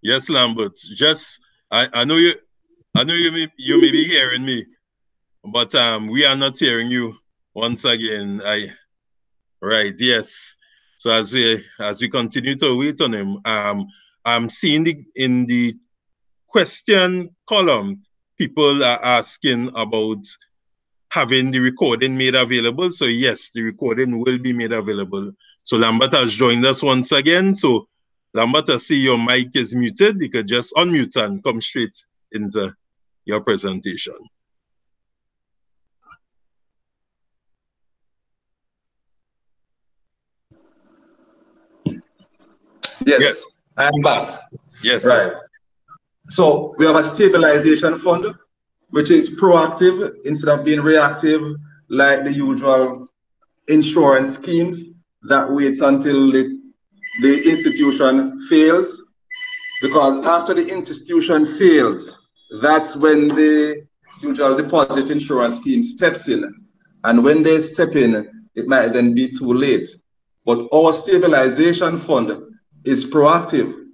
Yes, Lambert. Just I know you may be hearing me, but we are not hearing you once again. Yes. So as we continue to wait on him, I'm seeing in the question column, people are asking about having the recording made available. So yes, the recording will be made available. So Lambert has joined us once again. So Lambert, I see your mic is muted. You could just unmute and come straight into your presentation. Yes, I'm back. Yes. Right. So we have a stabilization fund, which is proactive instead of being reactive, like the usual insurance schemes that waits until the institution fails. Because after the institution fails, that's when the usual deposit insurance scheme steps in. And when they step in, it might then be too late. But our stabilization fund is proactive.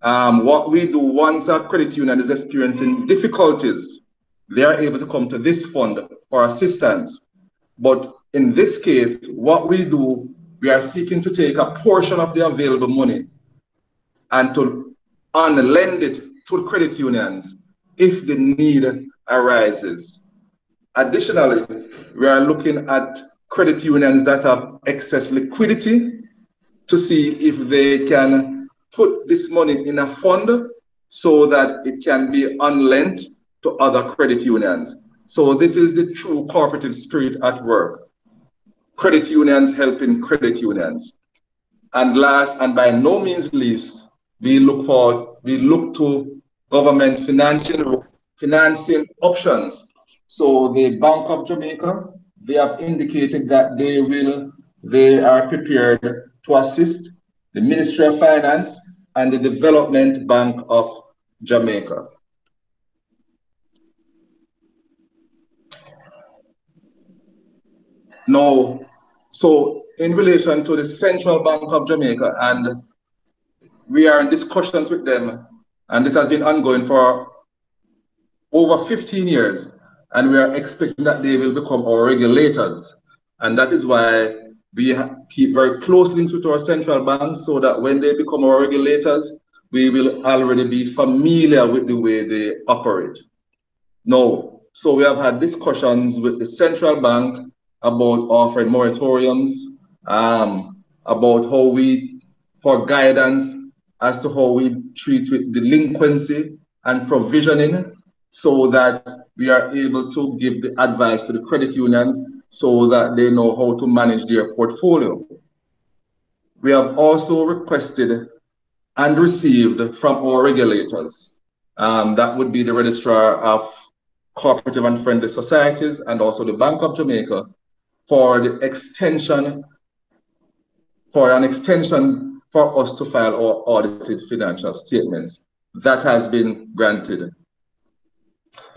What we do once a credit union is experiencing difficulties, they are able to come to this fund for assistance. But in this case, what we do, we are seeking to take a portion of the available money and to lend it to credit unions if the need arises. Additionally, we are looking at credit unions that have excess liquidity to see if they can put this money in a fund so that it can be unlent to other credit unions. So this is the true cooperative spirit at work. Credit unions helping credit unions. And last, and by no means least, we look to government financing options. So the Bank of Jamaica, they have indicated that they are prepared to assist the Ministry of Finance and the Development Bank of Jamaica. Now, so in relation to the Central Bank of Jamaica, and we are in discussions with them, and this has been ongoing for over 15 years, and we are expecting that they will become our regulators. And that is why we keep very close links with our central banks, so that when they become our regulators, we will already be familiar with the way they operate. Now, so we have had discussions with the central bank about offering moratoriums, about how we, for guidance as to how we treat with delinquency and provisioning, so that we are able to give the advice to the credit unions so that they know how to manage their portfolio. We have also requested and received from our regulators, that would be the Registrar of Cooperative and Friendly Societies and also the Bank of Jamaica, for the extension, for us to file our audited financial statements. That has been granted.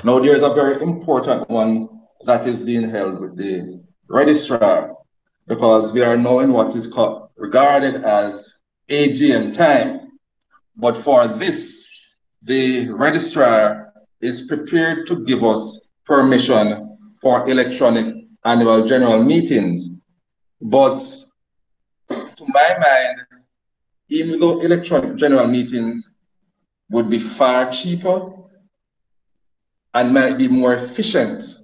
Now, there is a very important one that is being held with the registrar, because we are now in what is regarded as AGM time. But for this, the registrar is prepared to give us permission for electronic annual general meetings. But to my mind, even though electronic general meetings would be far cheaper and might be more efficient,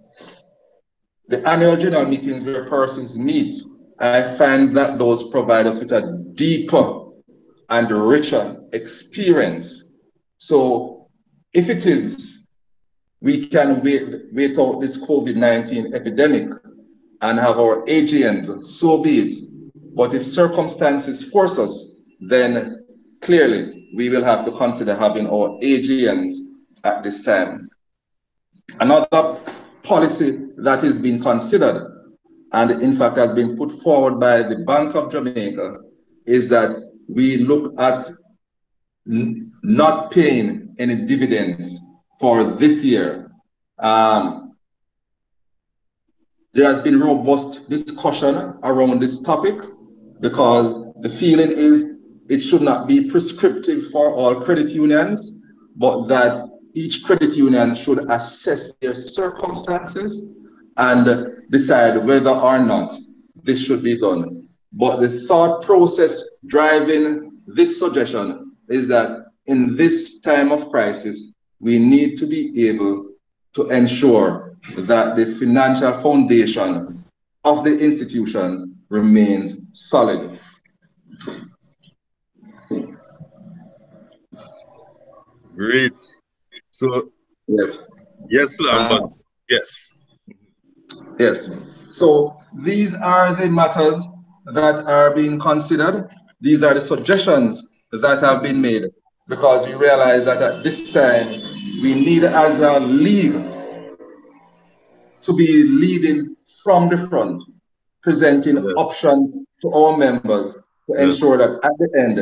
the annual general meetings where persons meet, I find that those provide us with a deeper and richer experience. So if it is, we can wait out this COVID-19 epidemic and have our AGMs, so be it. But if circumstances force us, then clearly we will have to consider having our AGMs at this time. Another policy that is being considered, and in fact has been put forward by the Bank of Jamaica, is that we look at not paying any dividends for this year. There has been robust discussion around this topic, because the feeling is it should not be prescriptive for all credit unions, but that each credit union should assess their circumstances and decide whether or not this should be done. But the thought process driving this suggestion is that in this time of crisis, we need to be able to ensure that the financial foundation of the institution remains solid. Great. So, yes. Yes, Lambert. Yes. Yes. So these are the matters that are being considered. These are the suggestions that have been made, because we realize that at this time, we need as a league to be leading from the front, presenting options to our members to ensure that at the end,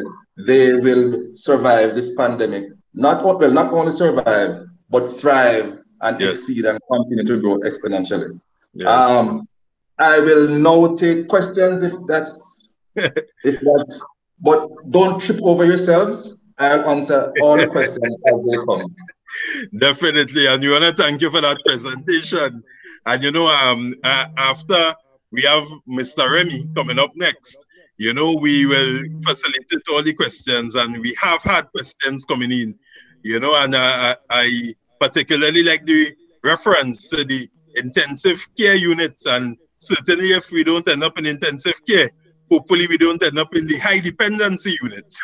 they will survive this pandemic. Not only survive, but thrive and exceed and continue to grow exponentially. Yes. I will now take questions if that's, but don't trip over yourselves. I'll answer all the questions as they come. Definitely, and we want to thank you for that presentation. And you know, after we have Mr. Remy coming up next, you know, we will facilitate all the questions, and we have had questions coming in, you know, and I particularly like the reference to the intensive care units, and certainly if we don't end up in intensive care, hopefully we don't end up in the high dependency unit.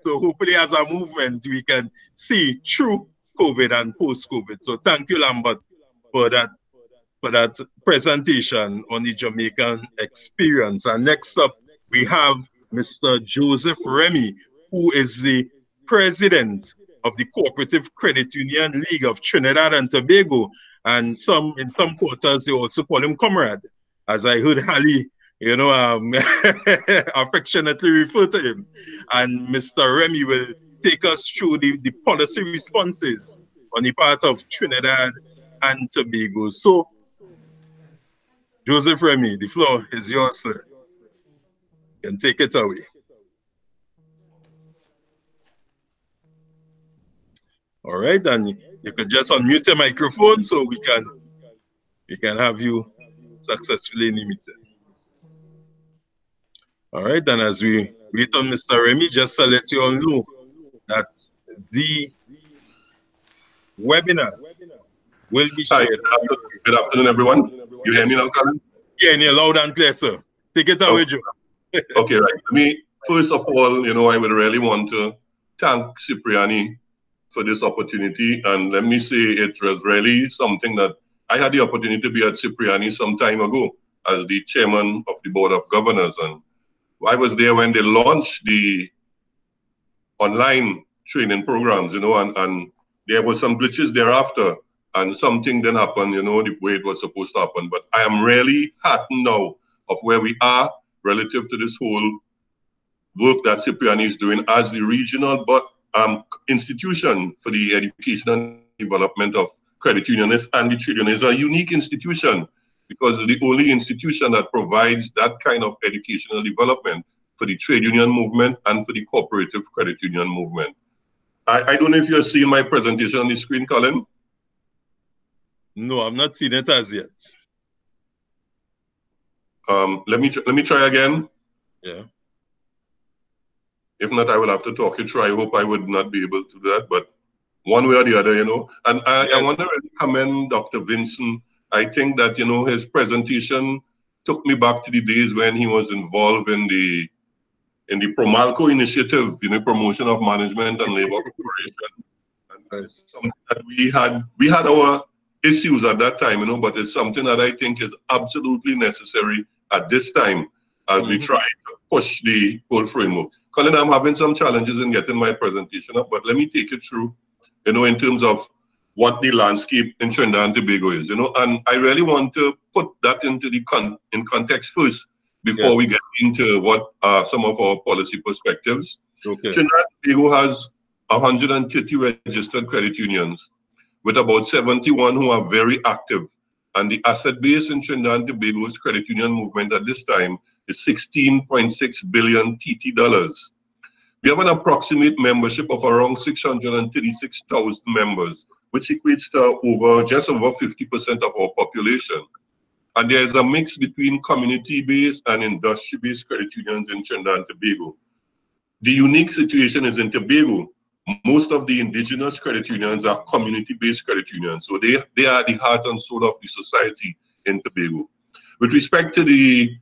So hopefully as a movement, we can see through COVID and post-COVID. So thank you, Lambert, for that presentation on the Jamaican experience. And next up, we have Mr. Joseph Remy, who is the president of the Cooperative Credit Union League of Trinidad and Tobago. And in some quarters, they also call him Comrade, as I heard Hallie, you know, affectionately refer to him. And Mr. Remy will take us through the policy responses on the part of Trinidad and Tobago. So, Joseph Remy, the floor is yours, sir. You can take it away. All right, and you could just unmute your microphone so we can have you successfully in the meeting. All right, and as we wait on Mr. Remy, just to let you all know that the webinar will be shared. Good afternoon, everyone. You hear me now, Colin? Yeah, and you're loud and clear, sir. Take it away, Joe. Okay, right. Me, first of all, you know, I would really want to thank Cipriani for this opportunity. And let me say, it was really something that I had the opportunity to be at Cipriani some time ago as the chairman of the Board of Governors. And I was there when they launched the online training programs, you know, and there were some glitches thereafter, and something then happened, you know, the way it was supposed to happen. But I am really heartened now of where we are relative to this whole work that Cipriani is doing as the regional institution for the education and development of credit unionists and the children. It's a unique institution, because it's the only institution that provides that kind of educational development for the trade union movement and for the cooperative credit union movement. I don't know if you're seeing my presentation on the screen, Colin? No, I've not seen it as yet. Let me try again. Yeah. If not, I will have to talk you through. I hope I would not be able to do that, but one way or the other, you know. And I want to really commend Dr. Vincent. I think that, you know, his presentation took me back to the days when he was involved in the Promalco initiative, you know, promotion of management and labor cooperation. And something that we had our issues at that time, you know, but it's something that I think is absolutely necessary at this time as we try to push the whole framework. Colin, I'm having some challenges in getting my presentation up, but let me take it through, you know, in terms of what the landscape in Trinidad and Tobago is, you know, and I really want to put that into the in context first before we get into what are some of our policy perspectives. Okay. Trinidad and Tobago has 130 registered credit unions with about 71 who are very active, and the asset base in Trinidad and Tobago's credit union movement at this time is $16.6 billion. We have an approximate membership of around 636,000 members, which equates to just over 50% of our population. And there is a mix between community-based and industry-based credit unions in Trinidad and Tobago. The unique situation is in Tobago, most of the indigenous credit unions are community-based credit unions. So they are the heart and soul of the society in Tobago. With respect to the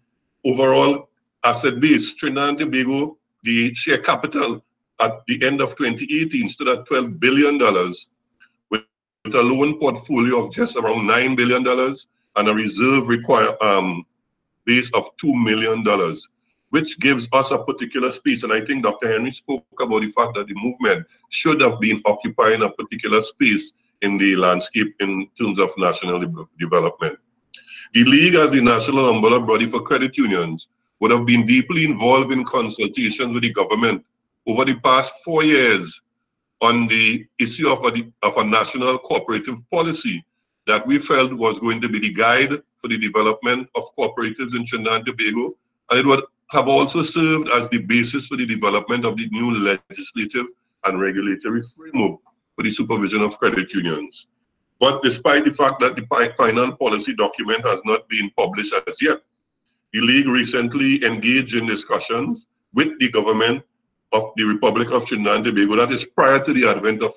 overall asset base, Trinidad and Tobago, the share capital at the end of 2018 stood at $12 billion with a loan portfolio of just around $9 billion and a reserve base of $2 million, which gives us a particular space. And I think Dr. Henry spoke about the fact that the movement should have been occupying a particular space in the landscape in terms of national development. The League, as the national umbrella body for credit unions, would have been deeply involved in consultations with the government over the past 4 years on the issue of a national cooperative policy that we felt was going to be the guide for the development of cooperatives in Trinidad and Tobago, and it would have also served as the basis for the development of the new legislative and regulatory framework for the supervision of credit unions. But despite the fact that the final policy document has not been published as yet, the League recently engaged in discussions with the government of the Republic of Trinidad and Tobago, that is prior to the advent of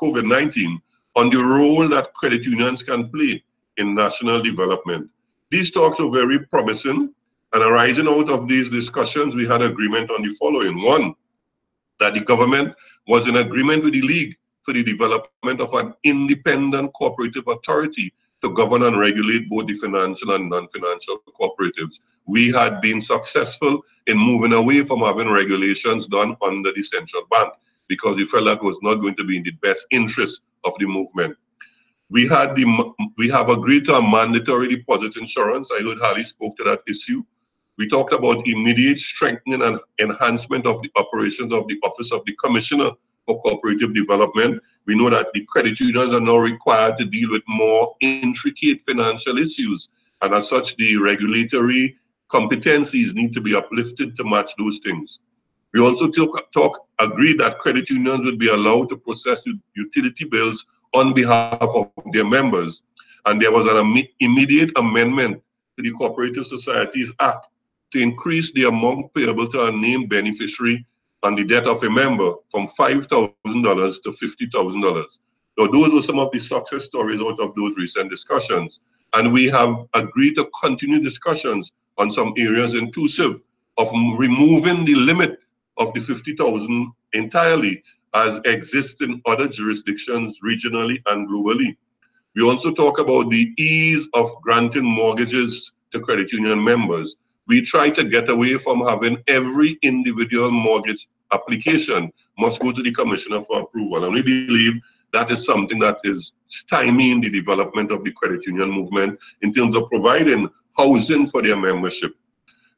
COVID-19, on the role that credit unions can play in national development. These talks are very promising, and arising out of these discussions, we had agreement on the following. One, that the government was in agreement with the League for the development of an independent cooperative authority to govern and regulate both the financial and non-financial cooperatives. We had been successful in moving away from having regulations done under the Central Bank because we felt that was not going to be in the best interest of the movement. We have agreed to a mandatory deposit insurance. I heard Hallie spoke to that issue. We talked about immediate strengthening and enhancement of the operations of the Office of the Commissioner for Cooperative Development. We know that the credit unions are now required to deal with more intricate financial issues, and as such, the regulatory competencies need to be uplifted to match those things. We also agreed that credit unions would be allowed to process utility bills on behalf of their members, and there was an immediate amendment to the Cooperative Societies Act to increase the amount payable to a named beneficiary on the death of a member from $5,000 to $50,000. So those were some of the success stories out of those recent discussions. And we have agreed to continue discussions on some areas inclusive of removing the limit of the $50,000 entirely as exists in other jurisdictions regionally and globally. We also talk about the ease of granting mortgages to credit union members. We try to get away from having every individual mortgage application must go to the commissioner for approval. And we believe that is something that is stymieing the development of the credit union movement in terms of providing housing for their membership.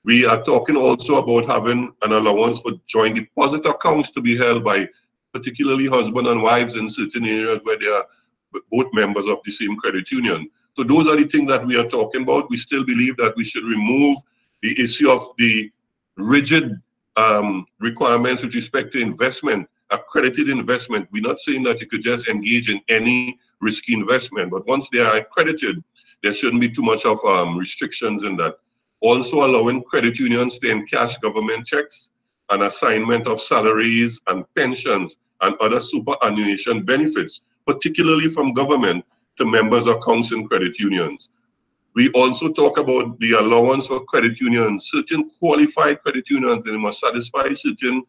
We are talking also about having an allowance for joint deposit accounts to be held by particularly husband and wives in certain areas where they are both members of the same credit union. So those are the things that we are talking about. We still believe that we should remove the issue of the rigid requirements with respect to investment, accredited investment. We're not saying that you could just engage in any risky investment, but once they are accredited, there shouldn't be too much of restrictions in that. Also allowing credit unions to encash government checks and assignment of salaries and pensions and other superannuation benefits, particularly from government to members' accounts in credit unions. We also talk about the allowance for credit unions, certain qualified credit unions, they must satisfy certain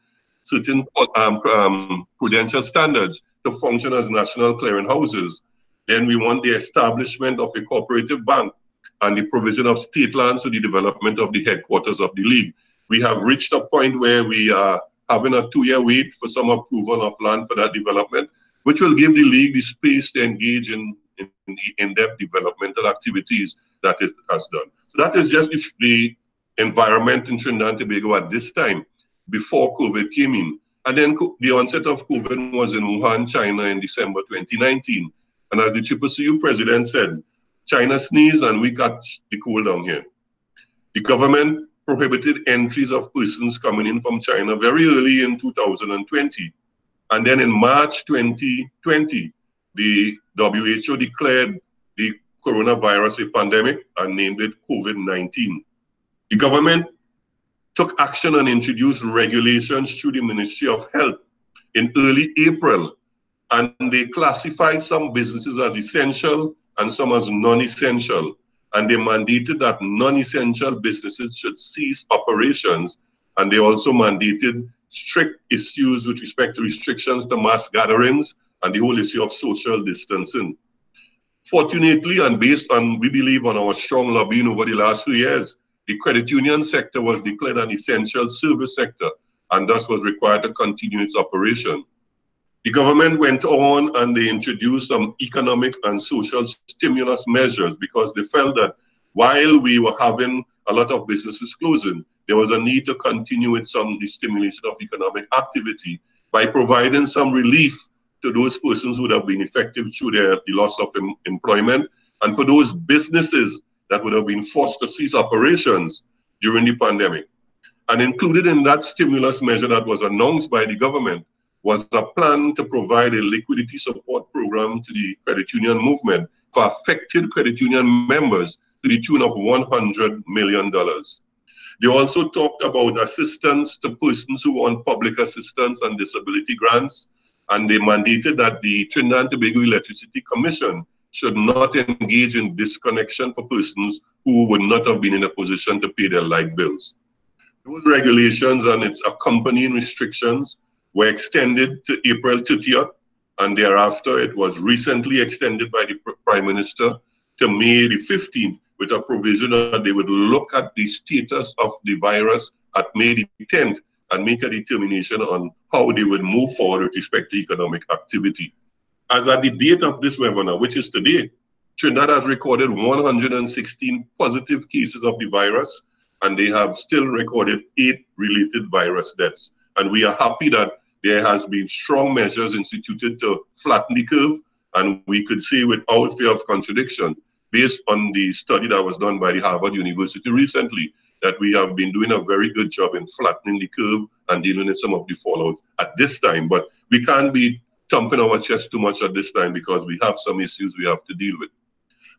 prudential standards to function as national clearinghouses. Then we want the establishment of a cooperative bank and the provision of state lands to the development of the headquarters of the League. We have reached a point where we are having a 2-year wait for some approval of land for that development, which will give the League the space to engage in in-depth developmental activities that it has done. So that is just the environment in Trinidad and Tobago at this time, before COVID came in. And then the onset of COVID was in Wuhan, China in December 2019. And as the CCU president said, China sneezed and we got the cool down here. The government prohibited entries of persons coming in from China very early in 2020. And then in March 2020, the WHO declared the coronavirus a pandemic and named it COVID-19. The government took action and introduced regulations through the Ministry of Health in early April, and they classified some businesses as essential and some as non-essential, and they mandated that non-essential businesses should cease operations, and they also mandated strict issues with respect to restrictions to mass gatherings and the whole issue of social distancing. Fortunately, and based on, we believe, on our strong lobbying over the last few years, the credit union sector was declared an essential service sector and thus was required to continue its operation. The government went on and they introduced some economic and social stimulus measures because they felt that while we were having a lot of businesses closing, there was a need to continue with some stimulation of economic activity by providing some relief to those persons who would have been affected through the loss of employment, and for those businesses that would have been forced to cease operations during the pandemic. And included in that stimulus measure that was announced by the government was a plan to provide a liquidity support program to the credit union movement for affected credit union members to the tune of $100 million. They also talked about assistance to persons who want public assistance and disability grants, and they mandated that the Trinidad and Tobago Electricity Commission should not engage in disconnection for persons who would not have been in a position to pay their light bills. Those regulations and its accompanying restrictions were extended to April 30th, and thereafter it was recently extended by the Prime Minister to May the 15th, with a provision that they would look at the status of the virus at May the 10th and make a determination on how they would move forward with respect to economic activity. As at the date of this webinar, which is today, Trinidad has recorded 116 positive cases of the virus, and they have still recorded 8 related virus deaths. And we are happy that there has been strong measures instituted to flatten the curve, and we could say without fear of contradiction, based on the study that was done by the Harvard University recently, that we have been doing a very good job in flattening the curve and dealing with some of the fallout at this time. But we can't be thumping our chest too much at this time because we have some issues we have to deal with.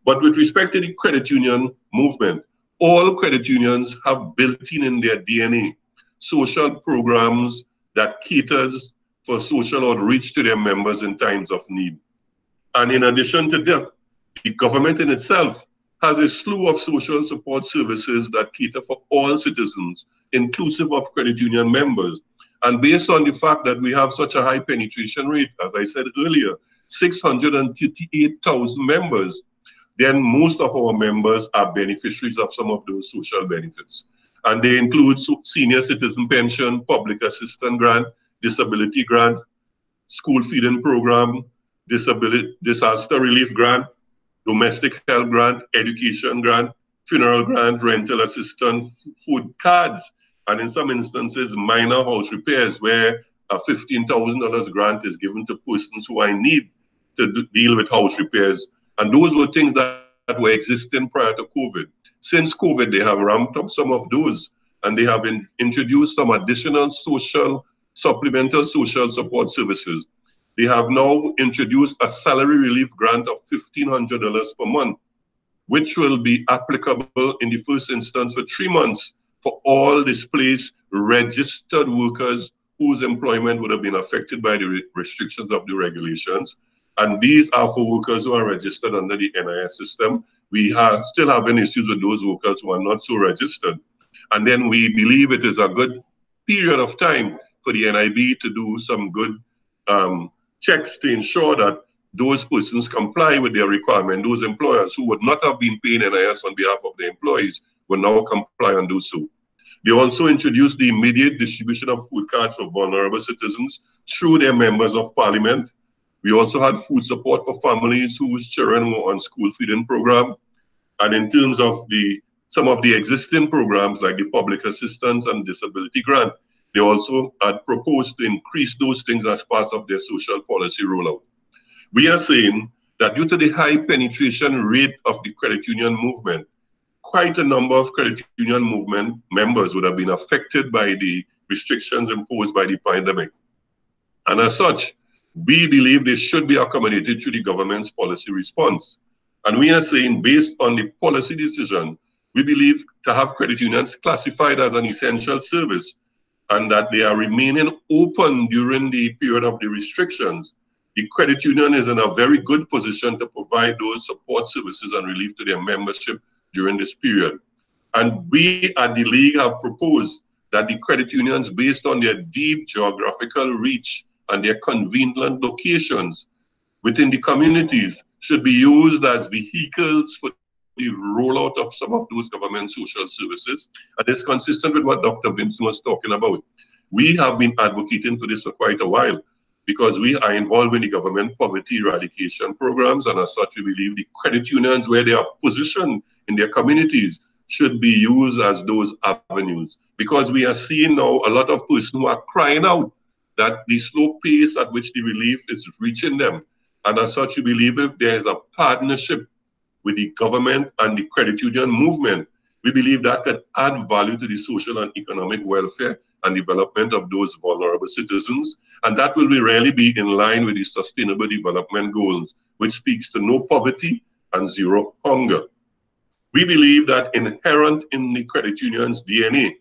But with respect to the credit union movement, all credit unions have built-in their DNA social programs that caters for social outreach to their members in times of need. And in addition to that, the government in itself has a slew of social support services that cater for all citizens, inclusive of credit union members. And based on the fact that we have such a high penetration rate, as I said earlier, 638,000 members, then most of our members are beneficiaries of some of those social benefits. And they include senior citizen pension, public assistance grant, disability grant, school feeding program, disaster relief grant, domestic health grant, education grant, funeral grant, rental assistance, food cards, and in some instances, minor house repairs where a $15,000 grant is given to persons who are in need to deal with house repairs. And those were things that were existing prior to COVID. Since COVID, they have ramped up some of those, and they have introduced some additional supplemental social support services. They have now introduced a salary relief grant of $1,500 per month, which will be applicable in the first instance for 3 months for all displaced registered workers whose employment would have been affected by the restrictions of the regulations. And these are for workers who are registered under the NIS system. We are still having issues with those workers who are not so registered. And then we believe it is a good period of time for the NIB to do some good checks to ensure that those persons comply with their requirement. Those employers who would not have been paying NIS on behalf of their employees will now comply and do so. They also introduced the immediate distribution of food cards for vulnerable citizens through their members of parliament. We also had food support for families whose children were on school feeding program. And in terms of some of the existing programs like the public assistance and disability grant, they also had proposed to increase those things as part of their social policy rollout. We are saying that due to the high penetration rate of the credit union movement, quite a number of credit union movement members would have been affected by the restrictions imposed by the pandemic. And as such, we believe they should be accommodated through the government's policy response. And we are saying, based on the policy decision, we believe to have credit unions classified as an essential service, and that they are remaining open during the period of the restrictions, the credit union is in a very good position to provide those support services and relief to their membership during this period. And we at the League have proposed that the credit unions, based on their deep geographical reach and their convenient locations within the communities, should be used as vehicles for the rollout of some of those government social services. And it's consistent with what Dr. Vincent was talking about. We have been advocating for this for quite a while because we are involved in the government poverty eradication programs, and as such, we believe the credit unions, where they are positioned in their communities, should be used as those avenues. Because we are seeing now a lot of persons who are crying out that the slow pace at which the relief is reaching them. And as such, we believe if there is a partnership with the government and the credit union movement, we believe that could add value to the social and economic welfare and development of those vulnerable citizens. And that will really be in line with the Sustainable Development Goals, which speaks to no poverty and zero hunger. We believe that inherent in the credit union's DNA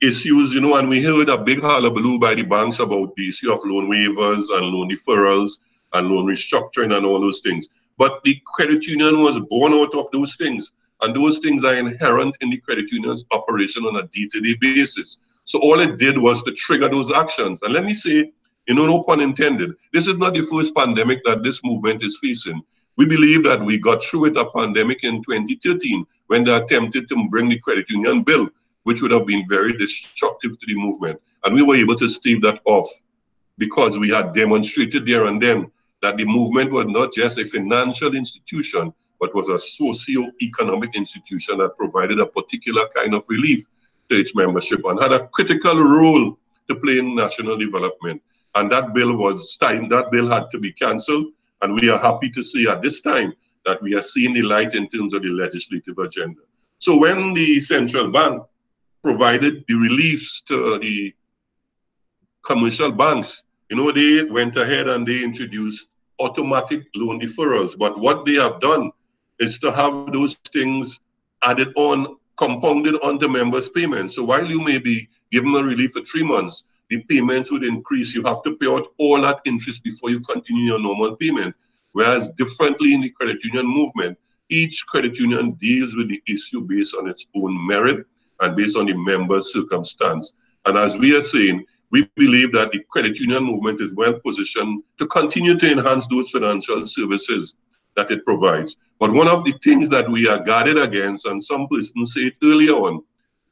issues, you know, and we heard a big hullabaloo by the banks about the issue of loan waivers and loan deferrals and loan restructuring and all those things. But the credit union was born out of those things, and those things are inherent in the credit union's operation on a day-to-day basis. So all it did was to trigger those actions. And let me say, you know, no pun intended, this is not the first pandemic that this movement is facing. We believe that we got through with a pandemic in 2013 when they attempted to bring the credit union bill, which would have been very destructive to the movement. And we were able to stave that off because we had demonstrated there and then that the movement was not just a financial institution, but was a socio-economic institution that provided a particular kind of relief to its membership and had a critical role to play in national development. And that bill was time, that bill had to be cancelled. And we are happy to see at this time that we are seeing the light in terms of the legislative agenda. So when the central bank provided the reliefs to the commercial banks, you know, they went ahead and they introduced automatic loan deferrals. But what they have done is to have those things added on, compounded on the members' payments. So while you may be given a relief for 3 months, the payments would increase. You have to pay out all that interest before you continue your normal payment. Whereas differently in the credit union movement, each credit union deals with the issue based on its own merit and based on the member's circumstance. And as we are saying, we believe that the credit union movement is well positioned to continue to enhance those financial services that it provides. But one of the things that we are guarded against, and some persons said earlier on,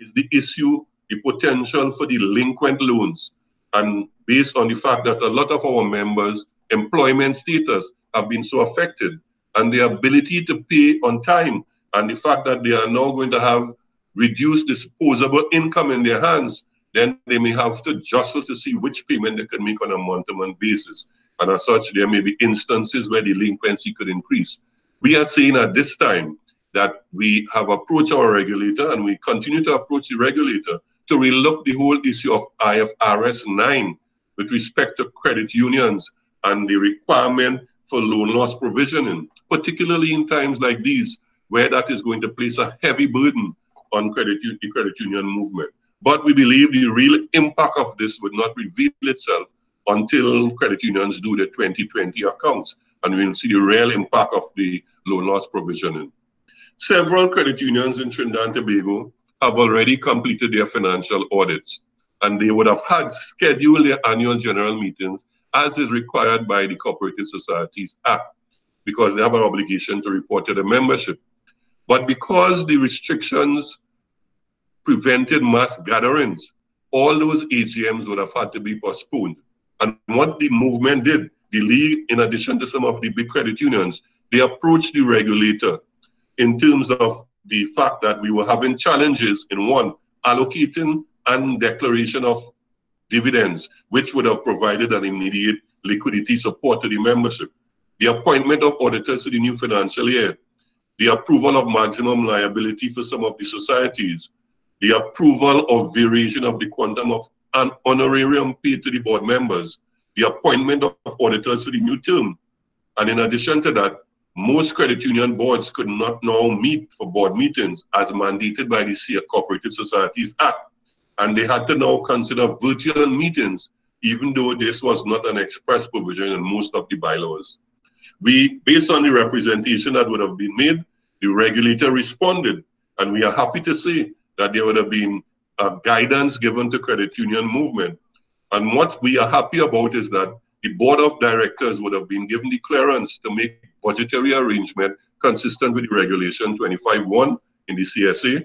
is the issue, the potential for delinquent loans. And based on the fact that a lot of our members' employment status have been so affected, and their ability to pay on time, and the fact that they are now going to have reduced disposable income in their hands, then they may have to jostle to see which payment they can make on a month-to-month basis. And as such, there may be instances where delinquency could increase. We are seeing at this time that we have approached our regulator, and we continue to approach the regulator to relook the whole issue of IFRS 9 with respect to credit unions and the requirement for loan loss provisioning, particularly in times like these, where that is going to place a heavy burden on the credit union movement. But we believe the real impact of this would not reveal itself until credit unions do their 2020 accounts, and we'll see the real impact of the loan loss provisioning. Several credit unions in Trinidad and Tobago have already completed their financial audits, and they would have had scheduled their annual general meetings as is required by the Cooperative Societies Act, because they have an obligation to report to the membership. But because the restrictions prevented mass gatherings, all those AGMs would have had to be postponed. And what the movement did, the League, in addition to some of the big credit unions, they approached the regulator in terms of the fact that we were having challenges in one, allocating and declaration of dividends, which would have provided an immediate liquidity support to the membership, the appointment of auditors to the new financial year, the approval of maximum liability for some of the societies, the approval of variation of the quantum of an honorarium paid to the board members, the appointment of auditors for the new term. And in addition to that, most credit union boards could not now meet for board meetings as mandated by the Cooperative Societies Act. And they had to now consider virtual meetings, even though this was not an express provision in most of the bylaws. We, based on the representation that would have been made, the regulator responded, and we are happy to say that there would have been guidance given to credit union movement. And what we are happy about is that the board of directors would have been given the clearance to make budgetary arrangement consistent with the regulation 25.1 in the CSA.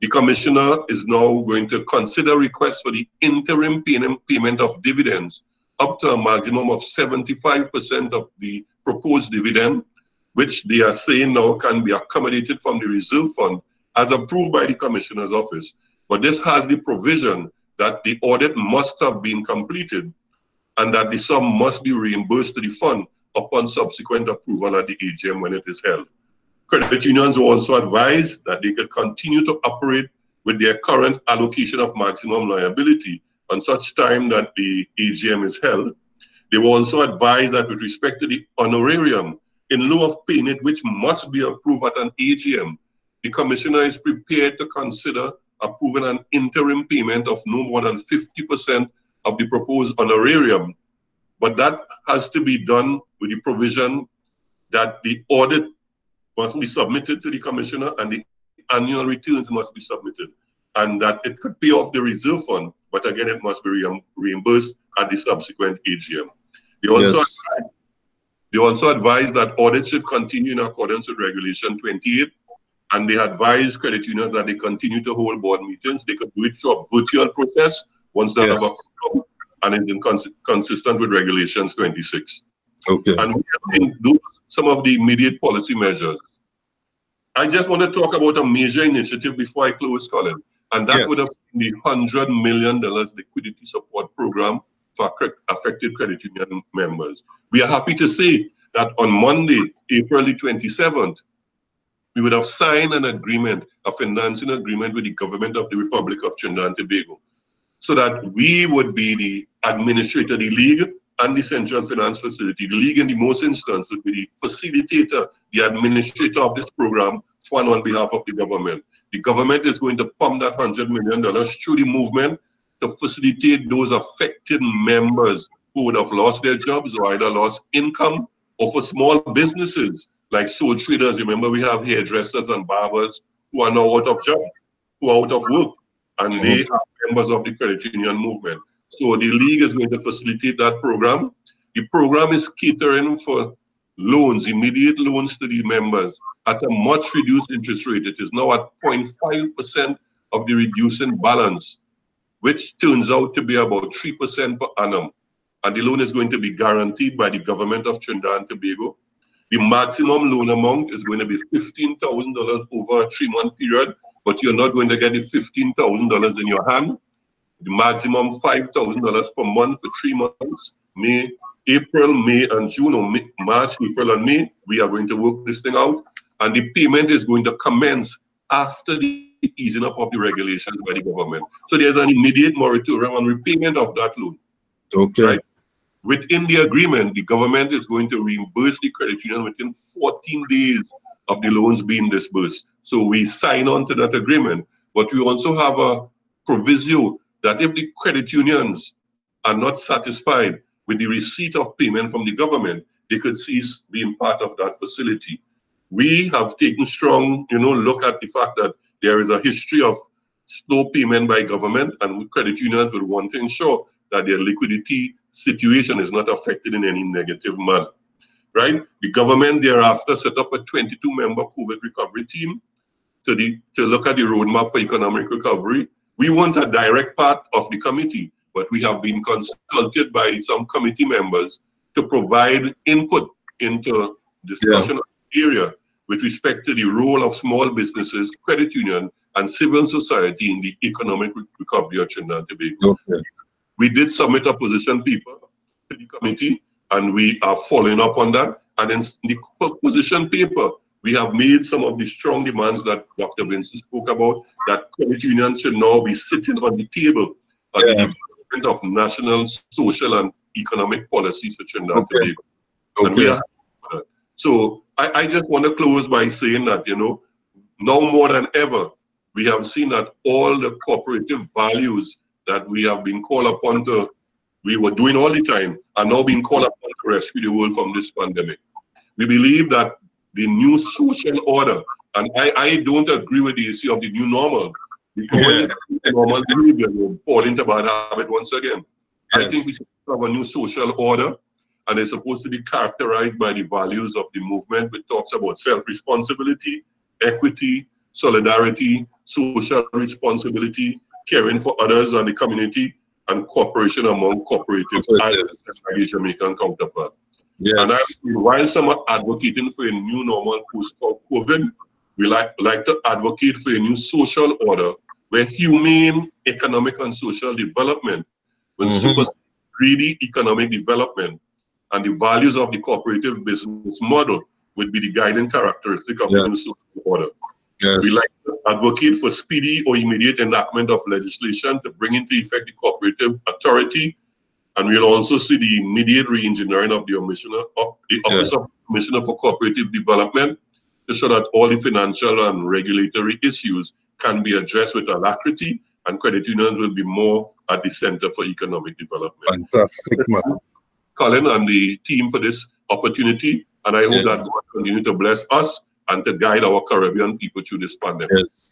The commissioner is now going to consider requests for the interim payment of dividends up to a maximum of 75% of the proposed dividend, which they are saying now can be accommodated from the reserve fund as approved by the commissioner's office. But this has the provision that the audit must have been completed and that the sum must be reimbursed to the fund upon subsequent approval at the AGM when it is held. Credit unions were also advised that they could continue to operate with their current allocation of maximum liability on such time that the AGM is held. They were also advised that with respect to the honorarium, in lieu of paying it, which must be approved at an AGM, the commissioner is prepared to consider approving an interim payment of no more than 50% of the proposed honorarium. But that has to be done with the provision that the audit must be submitted to the commissioner and the annual returns must be submitted, and that it could pay off the reserve fund, but again, it must be reimbursed at the subsequent AGM. They also advised that audits should continue in accordance with Regulation 28, and they advised credit unions that they continue to hold board meetings. They could do it through a virtual process once they have approved, and it's consistent with Regulations 26. Okay. And we have been doing some of the immediate policy measures. I just want to talk about a major initiative before I close, Colin, and that would have been the $100 million liquidity support program for affected credit union members. We are happy to say that on Monday, April the 27th, we would have signed an agreement, a financing agreement with the government of the Republic of Trinidad and Tobago, so that we would be the administrator of the league and the Central Finance Facility. The league in the most instance would be the facilitator, the administrator of this program for and on behalf of the government. The government is going to pump that $100 million through the movement to facilitate those affected members who would have lost their jobs or either lost income, or for small businesses like sole traders. Remember, we have hairdressers and barbers who are now out of job, who are out of work, and they are members of the credit union movement. So the league is going to facilitate that program. The program is catering for loans, immediate loans to the members at a much reduced interest rate. It is now at 0.5% of the reducing balance, which turns out to be about 3% per annum. And the loan is going to be guaranteed by the government of Trinidad and Tobago. The maximum loan amount is going to be $15,000 over a 3-month period, but you're not going to get the $15,000 in your hand. The maximum $5,000 per month for 3 months, March, April, and May. We are going to work this thing out. And the payment is going to commence after the easing up of the regulations by the government. So there's an immediate moratorium on repayment of that loan. Okay. Right? Within the agreement, the government is going to reimburse the credit union within 14 days of the loans being disbursed. So we sign on to that agreement. But we also have a proviso that if the credit unions are not satisfied with the receipt of payment from the government, they could cease being part of that facility. We have taken strong, look at the fact that there is a history of slow payment by government, and credit unions will want to ensure that their liquidity situation is not affected in any negative manner, right? The government thereafter set up a 22-member COVID recovery team to look at the roadmap for economic recovery. We weren't a direct part of the committee, but we have been consulted by some committee members to provide input into discussion area with respect to the role of small businesses, credit union, and civil society in the economic recovery of Trinidad and Tobago. Okay. We did submit a position paper to the committee, and we are following up on that. And in the position paper, we have made some of the strong demands that Dr. Vincent spoke about, that credit unions should now be sitting on the table at the development of national, social, and economic policies for Trinidad and Tobago. And we are So I just want to close by saying that, you know, now more than ever, we have seen that all the cooperative values that we have been called upon to, we were doing all the time, are now being called upon to rescue the world from this pandemic. We believe that the new social order, and I don't agree with the issue of the new normal, because when the new normal behavior will fall into bad habit once again. Yes. I think we should have a new social order, and it's supposed to be characterized by the values of the movement, which talks about self-responsibility, equity, solidarity, social responsibility, caring for others and the community, and cooperation among cooperatives and the Jamaican counterpart. Yes. And while some are advocating for a new normal post-COVID, we like to advocate for a new social order where humane economic and social development will supersede greedy economic development, and the values of the cooperative business model would be the guiding characteristic of the new social order. Yes. We like to advocate for speedy or immediate enactment of legislation to bring into effect the cooperative authority, and we'll also see the immediate re-engineering of the Office of Commissioner for Cooperative Development to show that all the financial and regulatory issues can be addressed with alacrity, and credit unions will be more at the center for economic development. Fantastic, man. Colin and the team for this opportunity, and I hope that God continue to bless us and to guide our Caribbean people through this pandemic. Yes.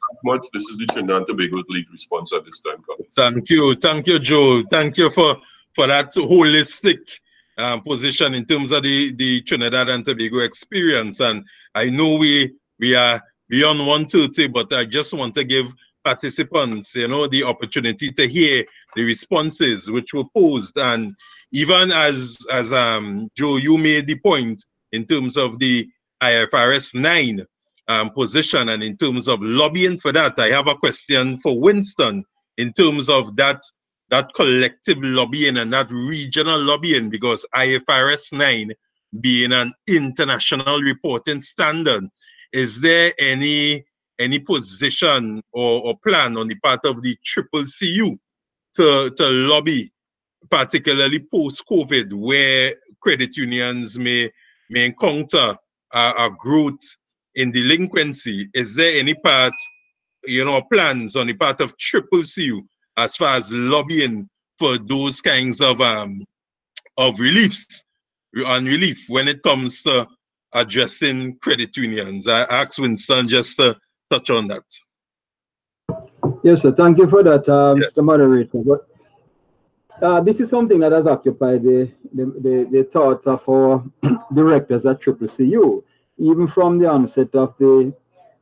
This is the Trinidad and Tobago League response at this time, Colin. Thank you, Joe. Thank you for that holistic position in terms of the Trinidad and Tobago experience. And I know we are beyond 1:30, but I just want to give participants, you know, the opportunity to hear the responses which were posed. And even as Joe, you made the point in terms of the IFRS 9 position and in terms of lobbying for that, I have a question for Winston in terms of that collective lobbying and that regional lobbying, because IFRS 9 being an international reporting standard, is there any position or plan on the part of the CCCU to lobby, particularly post-COVID, where credit unions may encounter a growth in delinquency? Is there any part, you know, plans on the part of CCCU as far as lobbying for those kinds of reliefs and relief when it comes to addressing credit unions? I asked Winston just to touch on that. Yes, sir. Thank you for that, Mr. Moderator. But this is something that has occupied the thoughts of our directors at CCCU. Even from the onset of the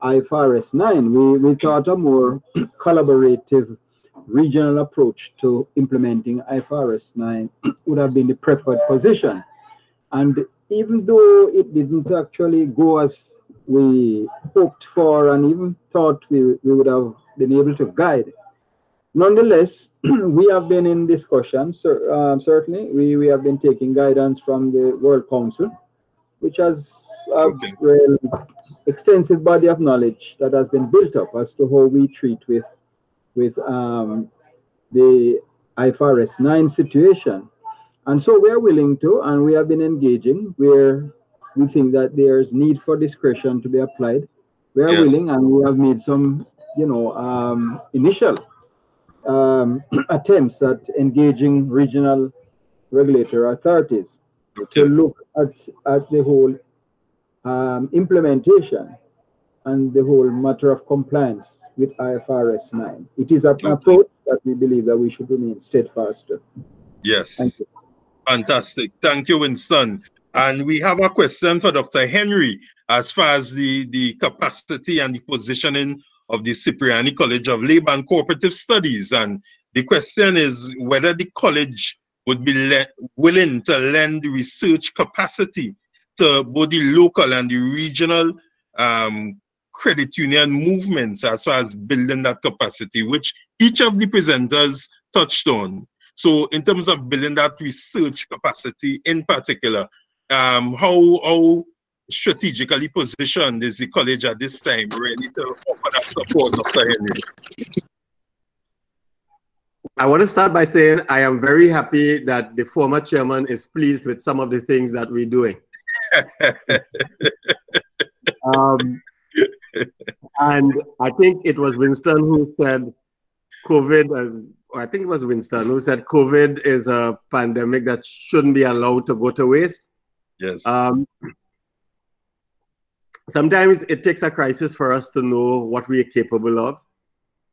IFRS 9, we thought a more collaborative regional approach to implementing IFRS 9 would have been the preferred position. And even though it didn't actually go as we hoped for and even thought we would have been able to guide, nonetheless, we have been in discussion, certainly. We have been taking guidance from the World Council, which has a really extensive body of knowledge that has been built up as to how we treat with the IFRS 9 situation. And so we are willing to, and we have been engaging where we think that there's need for discretion to be applied. We are willing, and we have made some, you know, initial attempts at engaging regional regulatory authorities to look at the whole implementation and the whole matter of compliance with IFRS 9. It is an approach that we believe that we should remain steadfast. Yes. Thank you. Fantastic. Thank you, Winston. And we have a question for Dr. Henry as far as the capacity and the positioning of the Cipriani College of Labor and Cooperative Studies. And the question is whether the college would be willing to lend research capacity to both the local and the regional credit union movements as far as building that capacity, which each of the presenters touched on. So in terms of building that research capacity in particular, how strategically positioned is the college at this time ready to offer that support, Dr. Henry? I want to start by saying I am very happy that the former chairman is pleased with some of the things that we're doing. And I think it was Winston who said COVID, COVID is a pandemic that shouldn't be allowed to go to waste. Yes. Sometimes it takes a crisis for us to know what we are capable of.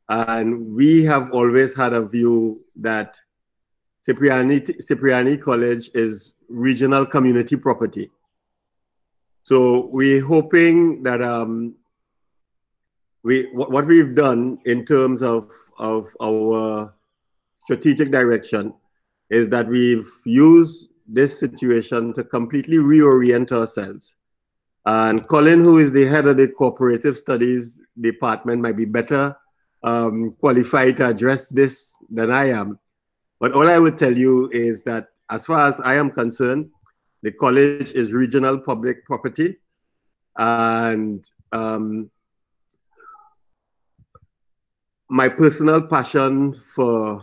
And we have always had a view that Cipriani College is regional community property. So we're hoping that what we've done in terms of our strategic direction is that we've used this situation to completely reorient ourselves. And Colin, who is the head of the Cooperative Studies Department, might be better qualified to address this than I am. But all I would tell you is that as far as I am concerned, the college is regional public property. And my personal passion for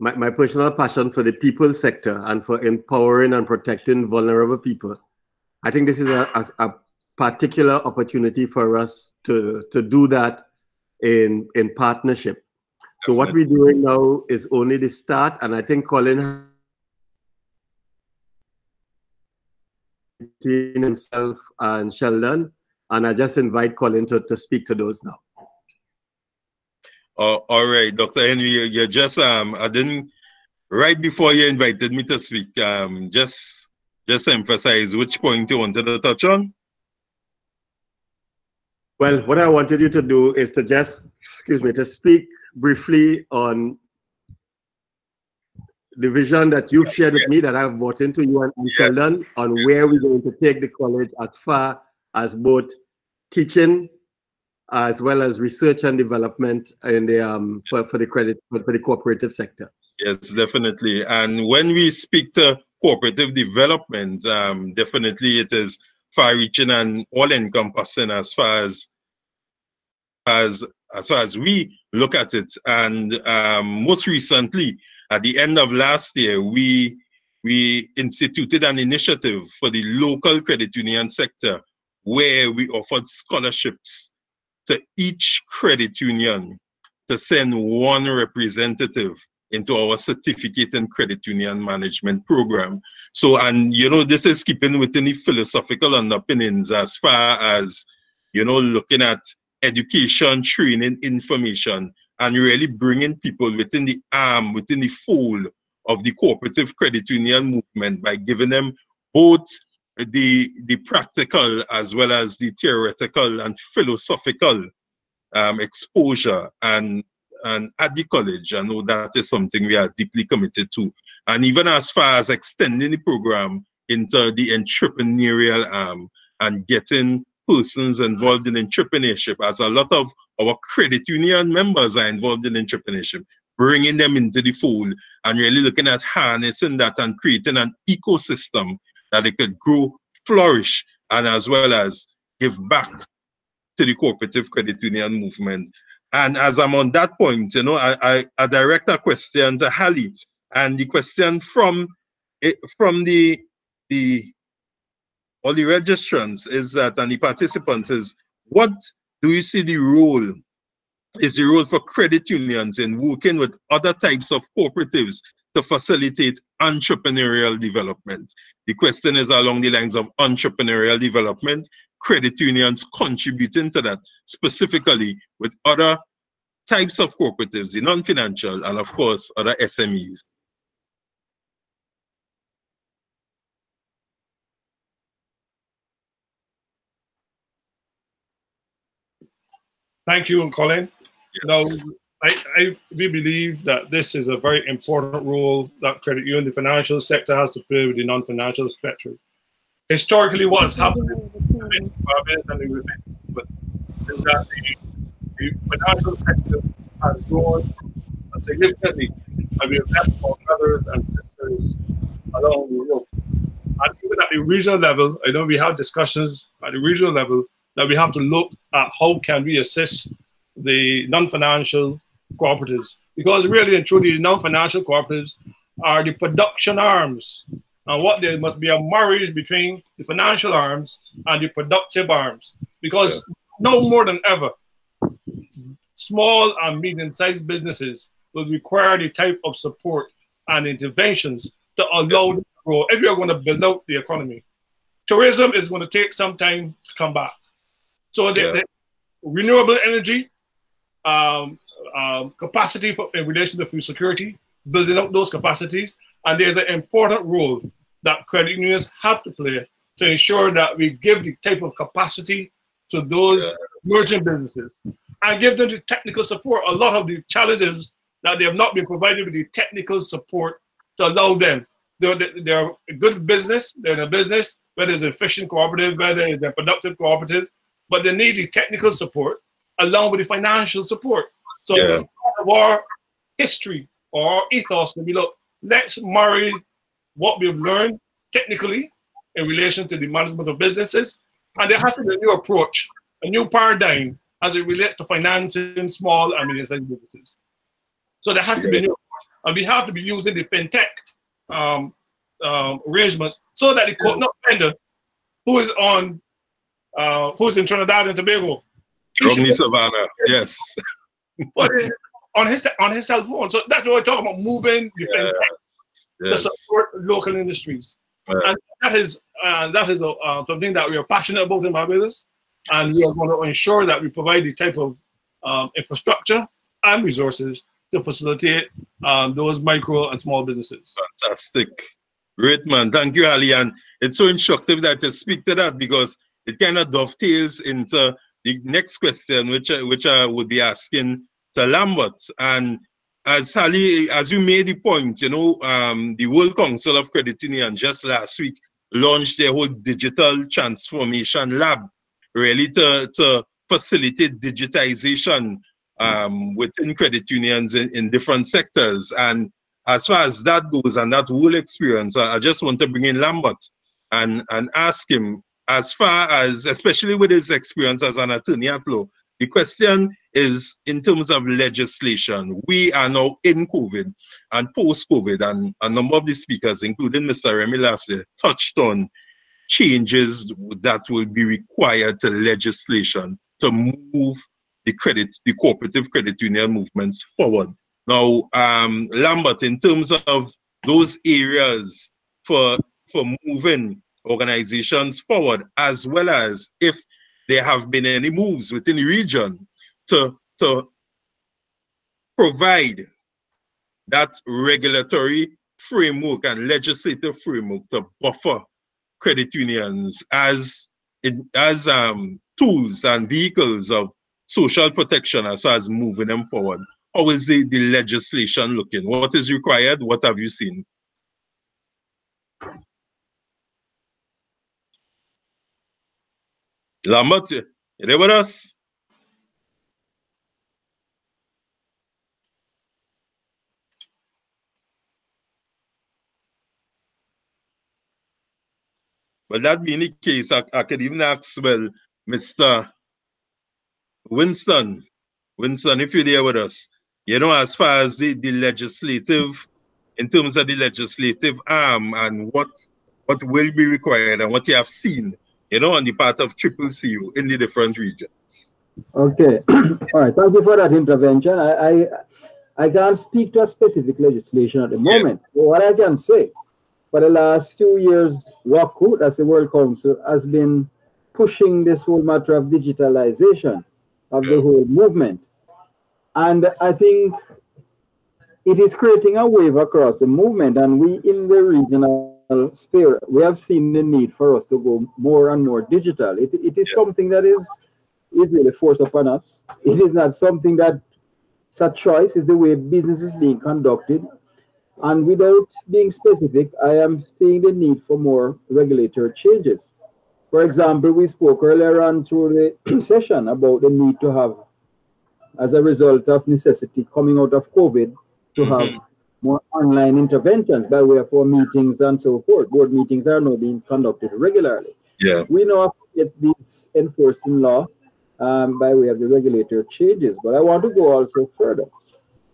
the people sector and for empowering and protecting vulnerable people, I think this is a particular opportunity for us to do that in partnership. So what we're doing now is only the start, and I think Colin himself and Sheldon, and I just invite Colin to speak to those now. All right, Dr. Henry, you just I didn't, right before you invited me to speak, just emphasize which point you wanted to touch on. Well, what I wanted you to do is to just, excuse me, to speak briefly on the vision that you've shared with me that I've bought into, you and Sheldon, on where we're going to take the college as far as both teaching as well as research and development in the for the cooperative sector. Yes, definitely. And when we speak to cooperative development, definitely it is far-reaching and all-encompassing as far as we look at it. And most recently, at the end of last year, we instituted an initiative for the local credit union sector where we offered scholarships to each credit union to send one representative into our certificate and credit union management program. So, and you know, this is keeping within the philosophical underpinnings as far as, you know, looking at education, training, information, and really bringing people within the arm, within the fold of the cooperative credit union movement by giving them both the practical as well as the theoretical and philosophical exposure and at the college. I know that is something we are deeply committed to. And even as far as extending the program into the entrepreneurial arm and getting persons involved in entrepreneurship, as a lot of our credit union members are involved in entrepreneurship, bringing them into the fold and really looking at harnessing that and creating an ecosystem that it could grow, flourish, and as well as give back to the cooperative credit union movement. And as I'm on that point, you know, I direct a question to Hallie, and the question from all the registrants is that, and the participants is, what do you see the role is the role for credit unions in working with other types of cooperatives to facilitate entrepreneurial development? The question is along the lines of entrepreneurial development, credit unions contributing to that, specifically with other types of cooperatives, the non-financial, and of course, other SMEs. Thank you, Colin. Yes. Now, we believe that this is a very important role that credit union, the financial sector, has to play with the non-financial sector. Historically, what's happened in Barbados and in Grenada is that the financial sector has grown significantly, and we have left our brothers and sisters along the road. And even at the regional level, I know we have discussions at the regional level that we have to look at how can we assist the non-financial cooperatives, because really and truly the non-financial cooperatives are the production arms and what there must be a marriage between the financial arms and the productive arms, because no more than ever, small and medium-sized businesses will require the type of support and interventions to allow them to grow. If you're going to build out the economy, tourism is going to take some time to come back. So the renewable energy, capacity for, in relation to food security, building up those capacities, and there's an important role that credit unions have to play to ensure that we give the type of capacity to those emerging businesses and give them the technical support. A lot of the challenges that they have not been provided with the technical support to allow them. They're a good business, they're in a business, whether it's a fishing cooperative, whether it's a productive cooperative, but they need the technical support along with the financial support. So our history or our ethos, we look, let's marry what we've learned technically in relation to the management of businesses, and there has to be a new approach, a new paradigm as it relates to financing small and medium-sized businesses. So there has to be a new approach, and we have to be using the fintech arrangements so that the coconut vendor who is on, who's in Trinidad and Tobago, Savannah, yes. But on his cell phone. So that's what we're talking about, moving to support local industries. And that is something that we are passionate about in Barbados, and we are going to ensure that we provide the type of infrastructure and resources to facilitate those micro and small businesses. Fantastic. Great, man. Thank you, Ali. And it's so instructive that to speak to that, because it kind of dovetails into the next question, which I would be asking to Lambert. And as Hallie, as you made the point, you know, the World Council of Credit Union just last week launched their whole digital transformation lab, really to facilitate digitization within credit unions in different sectors. And as far as that goes and that whole experience, I just want to bring in Lambert and ask him, as far as, especially with his experience as an attorney at law, the question is in terms of legislation. We are now in COVID and post-COVID, and a number of the speakers, including Mr. Remy last year, touched on changes that will be required to legislation to move the cooperative credit union movements forward. Now, Lambert, in terms of those areas for moving organizations forward, as well as if there have been any moves within the region to provide that regulatory framework and legislative framework to buffer credit unions as tools and vehicles of social protection as far as moving them forward. How is the legislation looking? What is required? What have you seen? Lambert, you there with us? Well, that being the case, I could even ask, well, Mr. Winston. Winston, if you're there with us, you know, as far as the legislative, in terms of the legislative arm and what will be required and what you have seen, you know, on the part of CCCU in the different regions. Okay. All right. Thank you for that intervention. I can't speak to a specific legislation at the moment. What I can say, for the last few years, WOCCU, that's the World Council, has been pushing this whole matter of digitalization of the whole movement. And I think it is creating a wave across the movement, and we in the regional sphere, we have seen the need for us to go more and more digital. It is something that is really forced upon us. It is not something that it's a choice. It's the way business is being conducted. And without being specific, I am seeing the need for more regulatory changes. For example, we spoke earlier on through the session about the need to have, as a result of necessity coming out of COVID, to have more online interventions by way of our meetings and so forth. Board meetings are now being conducted regularly. We now get these enforced in law by way of the regulatory changes. But I want to go also further,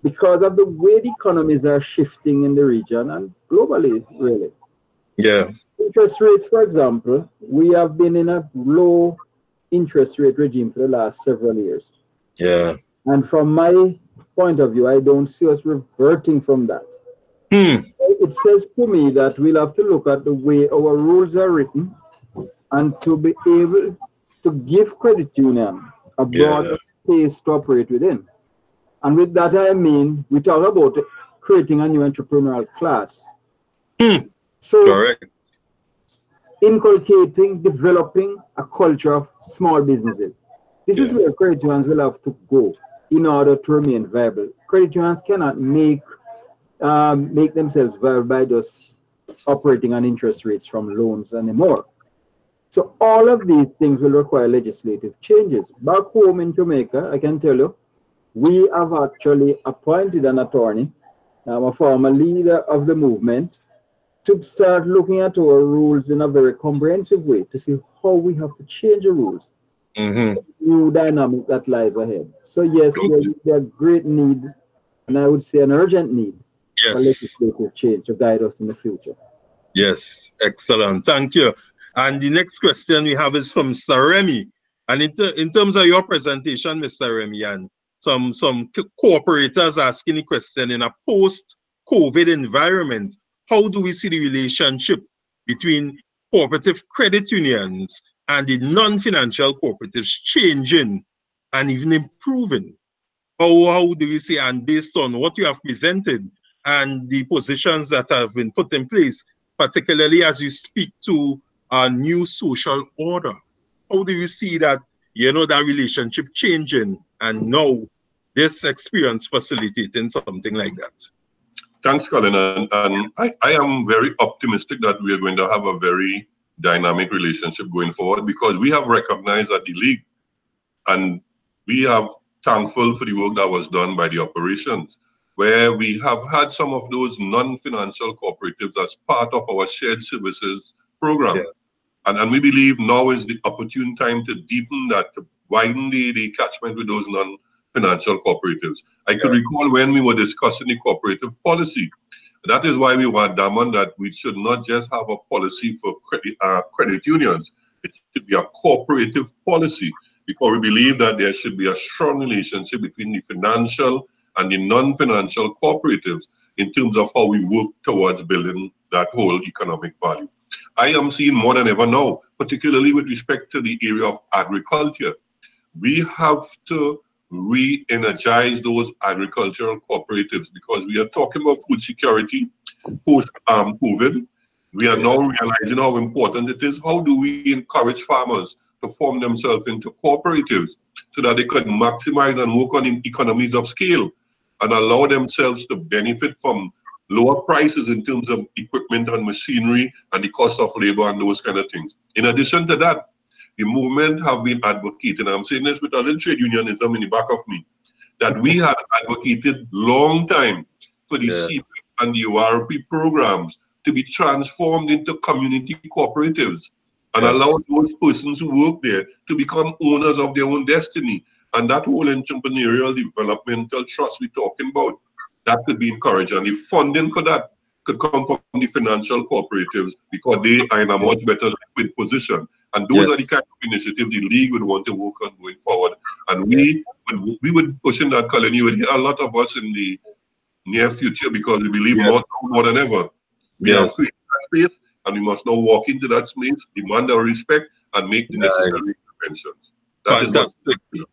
because of the way the economies are shifting in the region and globally, really. Yeah. Interest rates, for example, we have been in a low interest rate regime for the last several years. Yeah. And from my point of view, I don't see us reverting from that. Mm. It says to me that we'll have to look at the way our rules are written and to be able to give credit union a broader space to operate within. And with that, I mean, we talk about creating a new entrepreneurial class. Mm. So correct. Inculcating, developing a culture of small businesses. This is where credit unions will have to go in order to remain viable. Credit unions cannot make themselves viable by just operating on interest rates from loans anymore. So all of these things will require legislative changes. Back home in Jamaica, I can tell you, we have actually appointed an attorney, a former leader of the movement, to start looking at our rules in a very comprehensive way to see how we have to change the rules. Mm-hmm. New dynamic that lies ahead. So yes, there's a great need, and I would say an urgent need for legislative change to guide us in the future. Yes, excellent. Thank you. And the next question we have is from Mr. Remy. And in terms of your presentation, Mr. Remy, and some cooperators asking the question, in a post-COVID environment, how do we see the relationship between cooperative credit unions and the non-financial cooperatives changing and even improving? How do you see, and based on what you have presented and the positions that have been put in place, particularly as you speak to a new social order, how do you see that, you know, that relationship changing and now this experience facilitating something like that? Thanks, Colin. And I am very optimistic that we are going to have a very dynamic relationship going forward, because we have recognized that the league, and we are thankful for the work that was done by the operations, where we have had some of those non-financial cooperatives as part of our shared services program. Yeah. And we believe now is the opportune time to deepen that, to widen the catchment with those non-financial cooperatives. I could recall when we were discussing the cooperative policy. That is why we were adamant that we should not just have a policy for credit unions. It should be a cooperative policy, because we believe that there should be a strong relationship between the financial and the non-financial cooperatives in terms of how we work towards building that whole economic value. I am seeing more than ever now, particularly with respect to the area of agriculture. We have to re-energize those agricultural cooperatives, because we are talking about food security post-COVID. We are now realizing how important it is. How do we encourage farmers to form themselves into cooperatives so that they can maximize and work on economies of scale and allow themselves to benefit from lower prices in terms of equipment and machinery and the cost of labor and those kind of things? In addition to that, the movement have been advocating, and I'm saying this with a little trade unionism in the back of me, that we have advocated long time for the CPF and the URP programs to be transformed into community cooperatives and allow those persons who work there to become owners of their own destiny. And that whole entrepreneurial developmental trust we're talking about, that could be encouraged. And the funding for that could come from the financial cooperatives, because they are in a much better liquid position. And those are the kind of initiatives the league would want to work on going forward. And we would push in that, Colin. You would hear a lot of us in the near future, because we believe more than ever. We have created that space, and we must now walk into that space, demand our respect, and make the necessary interventions. That fantastic. Is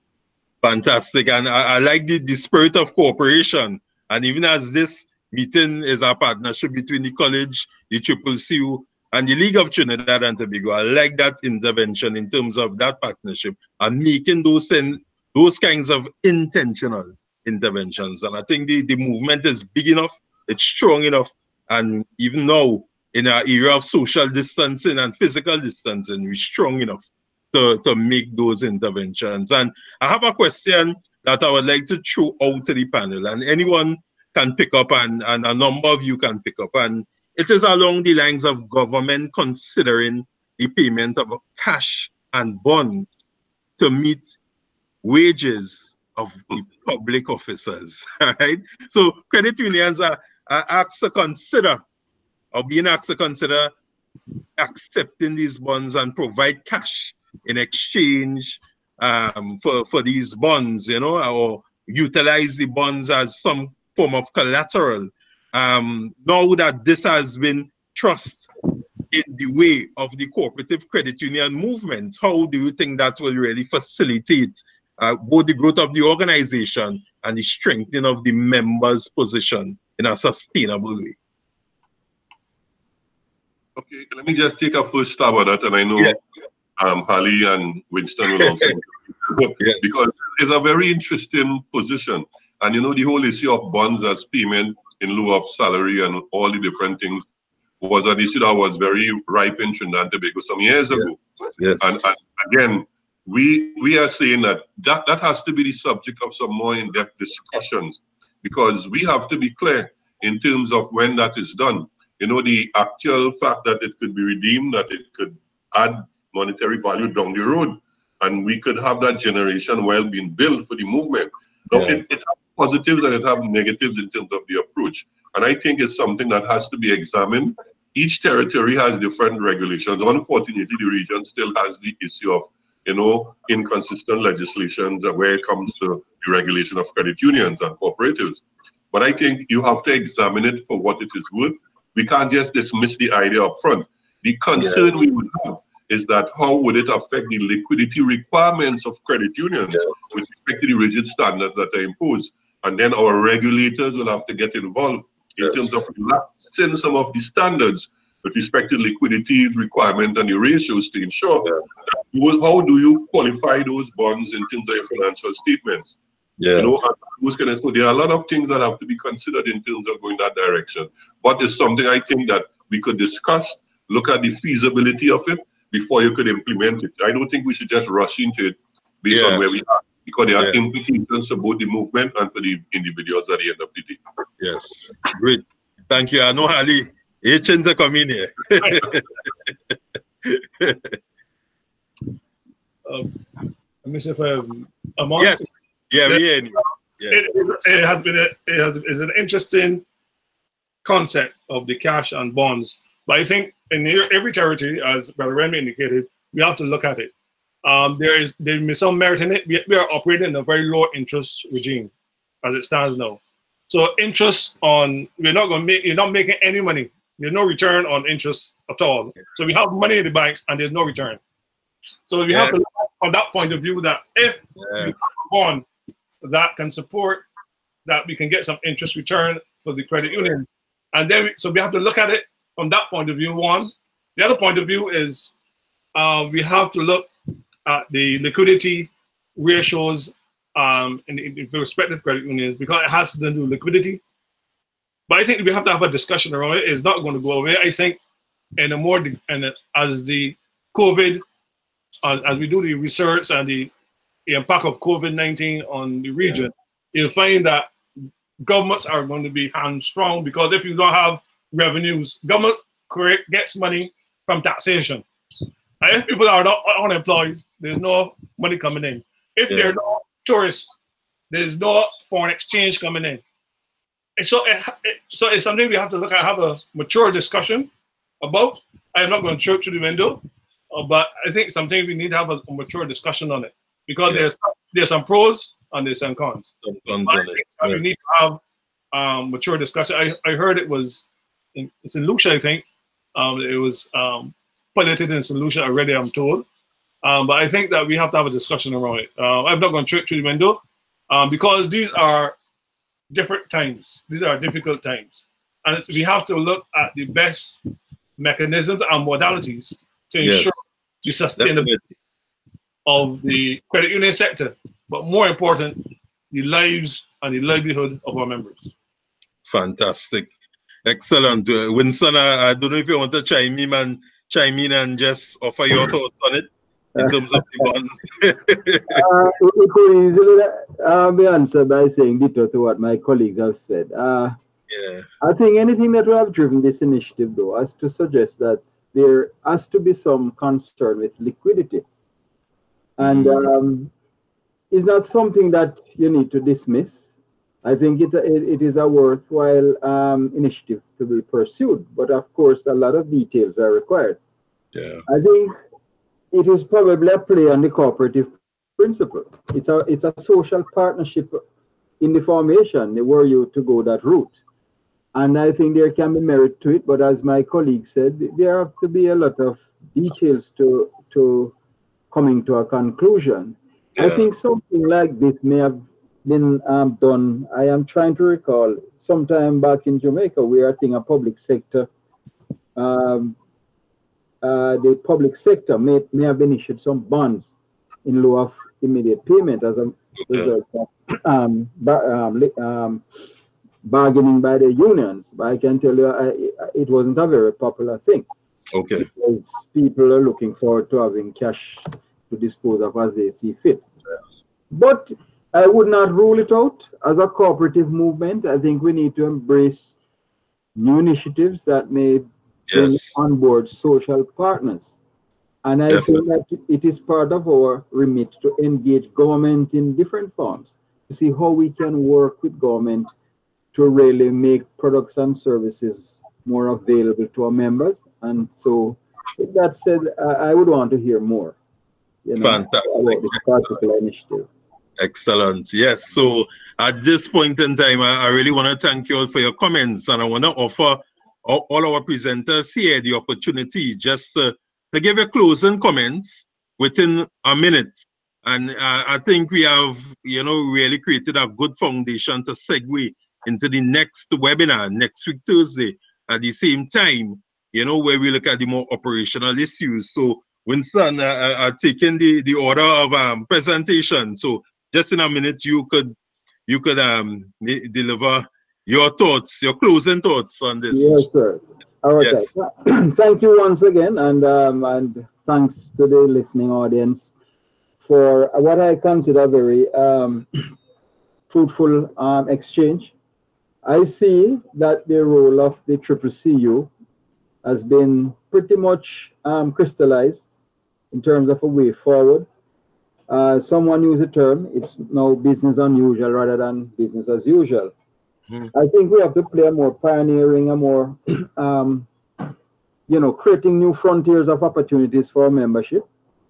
fantastic. And I like the spirit of cooperation. And even as this meeting is a partnership between the college, the CCCU, and the League of Trinidad and Tobago, I like that intervention in terms of that partnership and making those kinds of intentional interventions. And I think the movement is big enough, it's strong enough, and even now, in our era of social distancing and physical distancing, we're strong enough to make those interventions. And I have a question that I would like to throw out to the panel, and anyone can pick up, and a number of you can pick up. And it is along the lines of government considering the payment of cash and bonds to meet wages of the public officers. Right? So credit unions are being asked to consider accepting these bonds and provide cash in exchange for these bonds, you know, or utilize the bonds as some form of collateral. Now that this has been thrust in the way of the cooperative credit union movement, how do you think that will really facilitate both the growth of the organization and the strengthening of the members' position in a sustainable way? Okay, let me just take a first stab at that, and I know Hallie and Winston will also because it's a very interesting position. And you know, the whole issue of bonds as payment in lieu of salary and all the different things was an issue that was very ripe in Trinidad and Tobago some years ago. Yes. And again, we are saying that has to be the subject of some more in-depth discussions, because we have to be clear in terms of when that is done. You know, the actual fact that it could be redeemed, that it could add monetary value down the road, and we could have that generation well being built for the movement. So it has positives and it has negatives in terms of the approach. And I think it's something that has to be examined. Each territory has different regulations. Unfortunately, the region still has the issue of, you know, inconsistent legislation where it comes to the regulation of credit unions and cooperatives. But I think you have to examine it for what it is worth. We can't just dismiss the idea up front. The concern we would have is that how would it affect the liquidity requirements of credit unions with respect to the rigid standards that are imposed. And then our regulators will have to get involved in terms of relaxing some of the standards with respect to liquidity requirement and the ratios to ensure that how do you qualify those bonds in terms of your financial statements. You know, and so there are a lot of things that have to be considered in terms of going that direction. But it's something I think that we could discuss, look at the feasibility of it before you could implement it. I don't think we should just rush into it based on where we are, because there are implications for both the movement and for the individuals at the end of the day. Yes, great. Thank you. I know Hallie, H's are coming here. Let me see if I have a mark. Yes. Yeah, we hear you. It has been is an interesting concept of the cash and bonds. But I think in every territory, as Brother Remy indicated, we have to look at it. There may be some merit in it. We are operating in a very low interest regime as it stands now. So interest on, you're not making any money. There's no return on interest at all. So we have money in the banks and there's no return. So we have to look at, from that point of view, that if we have a bond that can support, that we can get some interest return for the credit union. And then, so we have to look at it from that point of view, one. The other point of view is we have to look at the liquidity ratios in the respective credit unions, because it has to do with liquidity. But I think we have to have a discussion around it. It's not going to go away. I think in a more, as the COVID, as we do the research and the impact of COVID-19 on the region, you'll find that governments are going to be hamstrung, because if you don't have revenues, government gets money from taxation. And if people are not unemployed, there's no money coming in. If there are no tourists, there's no foreign exchange coming in. And so, so it's something we have to look at, have a mature discussion about. I'm not going to throw it through the window, but I think something we need to have a mature discussion on it, because there's some pros and there's some cons. We need to have mature discussion. I heard it was in Lucia, I think. It was piloted in Lucia already, I'm told. But I think that we have to have a discussion around it. I'm not going to throw it through the window, because these are different times. These are difficult times. And we have to look at the best mechanisms and modalities to ensure the sustainability of the credit union sector, but more important, the lives and the livelihood of our members. Fantastic. Excellent. Winston, I don't know if you want to chime in and just offer your thoughts on it in terms of the bonds. It could easily be answered by saying ditto to what my colleagues have said. I think anything that will have driven this initiative, though, has to suggest that there has to be some concern with liquidity. And it's not something that you need to dismiss. I think it is a worthwhile initiative to be pursued, but of course a lot of details are required. Yeah. I think it is probably a play on the cooperative principle. It's a social partnership in the formation. They were you to go that route. And I think there can be merit to it, but as my colleague said, there have to be a lot of details to coming to a conclusion. Yeah. I think something like this may have been done. I am trying to recall sometime back in Jamaica, where I think a public sector, the public sector may have been issued some bonds in lieu of immediate payment as a result of bargaining by the unions. But I can tell you, it wasn't a very popular thing. Okay. Because people are looking forward to having cash to dispose of as they see fit. Yes. But I would not rule it out as a cooperative movement. I think we need to embrace new initiatives that may bring on board social partners. And I think that it is part of our remit to engage government in different forms, to see how we can work with government to really make products and services more available to our members. And so with that said, I would want to hear more, you know, about this particular initiative. Excellent. Yes. So at this point in time, I really want to thank you all for your comments, and I want to offer all our presenters here the opportunity just to give your closing comments within a minute. And I think we have, you know, really created a good foundation to segue into the next webinar next week, Thursday, at the same time, you know, where we look at the more operational issues. So Winston, I've taken the order of presentation. So just in a minute, you could deliver your thoughts, your closing thoughts on this. Yes, sir. All right. Yes. Thank you once again, and thanks to the listening audience for what I consider very fruitful exchange. I see that the role of the CCCU has been pretty much crystallized in terms of a way forward. Someone used the term, it's now business unusual rather than business as usual. Mm-hmm. I think we have to play a more pioneering, a more, you know, creating new frontiers of opportunities for membership.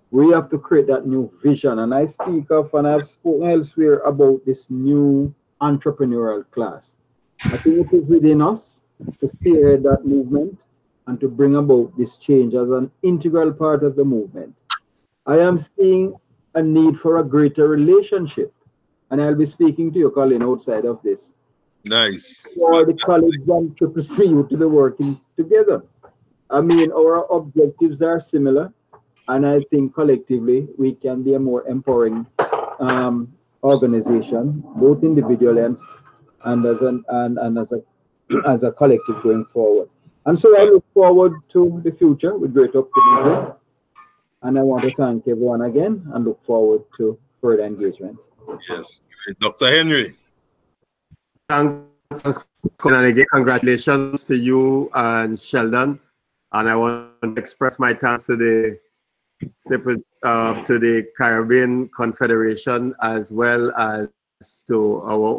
We have to create that new vision. And I speak of, and I've spoken elsewhere about this new entrepreneurial class. I think it is within us to spearhead that movement and to bring about this change as an integral part of the movement. I am seeing a need for a greater relationship, and I'll be speaking to you, Colin, outside of this. Nice. For the college and CCCU to be working together. I mean, our objectives are similar, and I think collectively we can be a more empowering organization, both individually and as a collective going forward. And so I look forward to the future with great optimism. And I want to thank everyone again and look forward to further engagement. Yes. Dr. Henry. Thanks, Colin. And again, congratulations to you and Sheldon. And I want to express my thanks to the Caribbean Confederation, as well as to our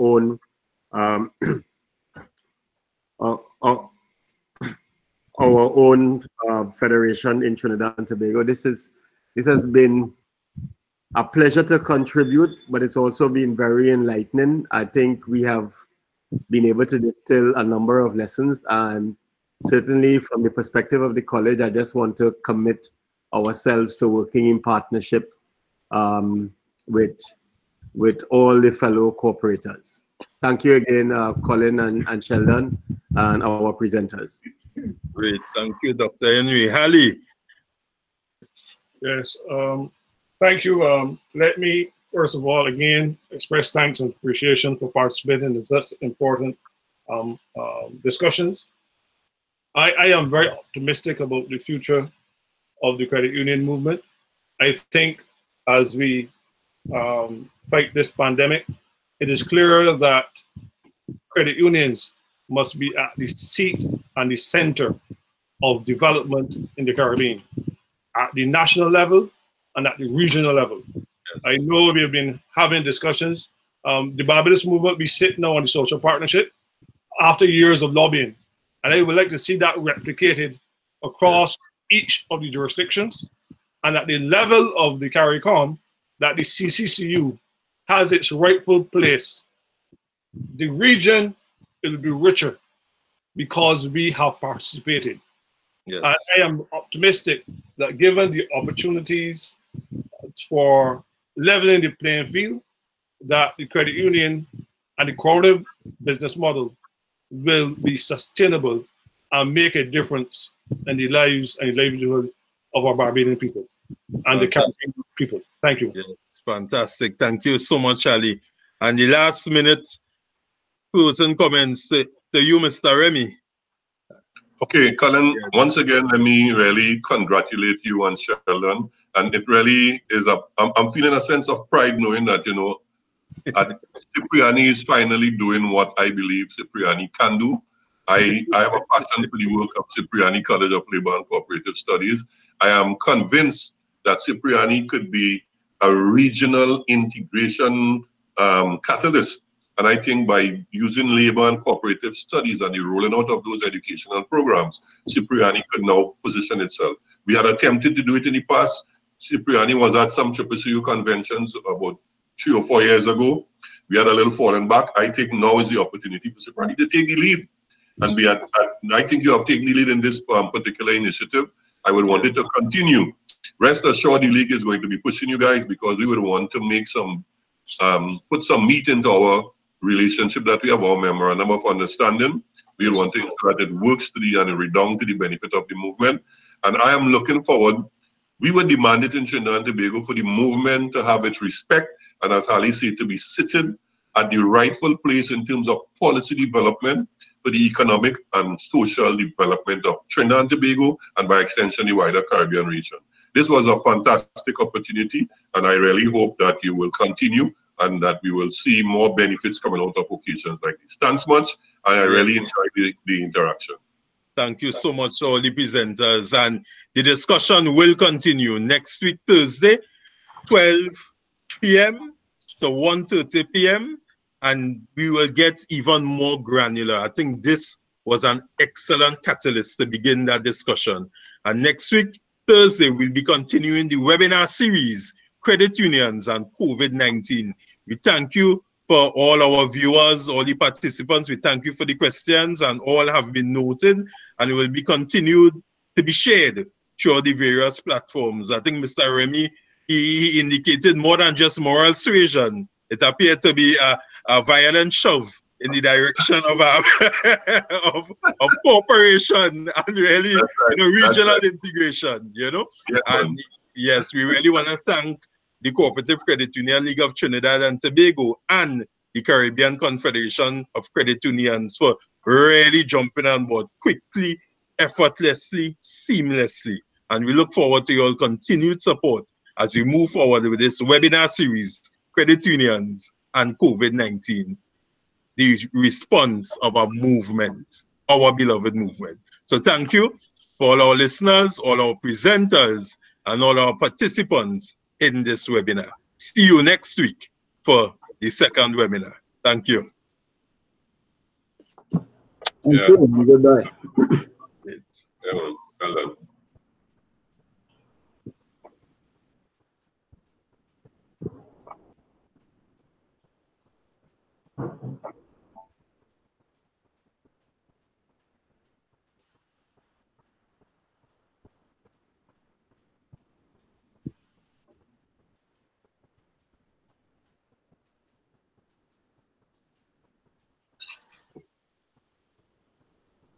own federation in Trinidad and Tobago. This has been a pleasure to contribute, but it's also been very enlightening. I think we have been able to distill a number of lessons, and certainly from the perspective of the college, I just want to commit ourselves to working in partnership with all the fellow cooperators. Thank you again, Colin and Sheldon, and our presenters. Great. Thank you, Dr. Henry. Hallie. Yes. Thank you. Let me, first of all, again, express thanks and appreciation for participating in such important discussions. I am very optimistic about the future of the credit union movement. I think as we fight this pandemic, it is clear that credit unions must be at the seat and the center of development in the Caribbean, at the national level and at the regional level. Yes. I know we have been having discussions The Barbados movement, we sit now on the social partnership after years of lobbying. And I would like to see that replicated across each of the jurisdictions, and at the level of the CARICOM, that the CCCU has its rightful place. The region, it will be richer because we have participated. Yes. I am optimistic that given the opportunities for leveling the playing field, that the credit union and the cooperative business model will be sustainable and make a difference in the lives and the livelihood of our Barbadian people and the Caribbean people. Thank you. Yes, fantastic. Thank you so much, Hallie. And the last minute closing comments to you, Mr. Remy. Okay, Colin, once again, let me really congratulate you and Sheldon. And it really is, I'm feeling a sense of pride knowing that, you know, Cipriani is finally doing what I believe Cipriani can do. I have a passion for the work of Cipriani College of Labor and Cooperative Studies. I am convinced that Cipriani could be a regional integration catalyst. And I think by using labor and cooperative studies and the rolling out of those educational programs, Cipriani could now position itself. We had attempted to do it in the past. Cipriani was at some CCCU conventions about 3 or 4 years ago. We had a little fallen back. I think now is the opportunity for Cipriani to take the lead. And we had, I think you have taken the lead in this particular initiative. I would want it to continue. Rest assured, the league is going to be pushing you guys, because we would want to make some, put some meat into our relationship that we have, our memorandum of understanding. We want to ensure that it works to the, and it redounds to the benefit of the movement. And I am looking forward. We were demanded in Trinidad and Tobago for the movement to have its respect, and as Hallie said, to be seated at the rightful place in terms of policy development for the economic and social development of Trinidad and Tobago, and by extension, the wider Caribbean region. This was a fantastic opportunity, and I really hope that you will continue and that we will see more benefits coming out of occasions like this. Thanks much, and I really enjoyed the interaction. Thank you so much, all the presenters, and the discussion will continue next week, Thursday, 12 p.m. to 1:30 p.m. and we will get even more granular. I think this was an excellent catalyst to begin that discussion. And next week, Thursday, we'll be continuing the webinar series, Credit Unions and COVID-19. We thank you for all our viewers, all the participants. We thank you for the questions, and all have been noted, and it will be continued to be shared through the various platforms. I think Mr. Remy, he indicated more than just moral suasion. It appeared to be a violent shove in the direction of, of cooperation and really regional integration, you know. Yes, and yes, we really want to thank the Cooperative Credit Union League of Trinidad and Tobago and the Caribbean Confederation of Credit Unions for really jumping on board quickly, effortlessly, seamlessly. And we look forward to your continued support as we move forward with this webinar series, Credit Unions and COVID-19, the response of our movement, our beloved movement. So thank you for all our listeners, all our presenters, and all our participants in this webinar. See you next week for the second webinar. Thank you. Thank you. Goodbye. Hello.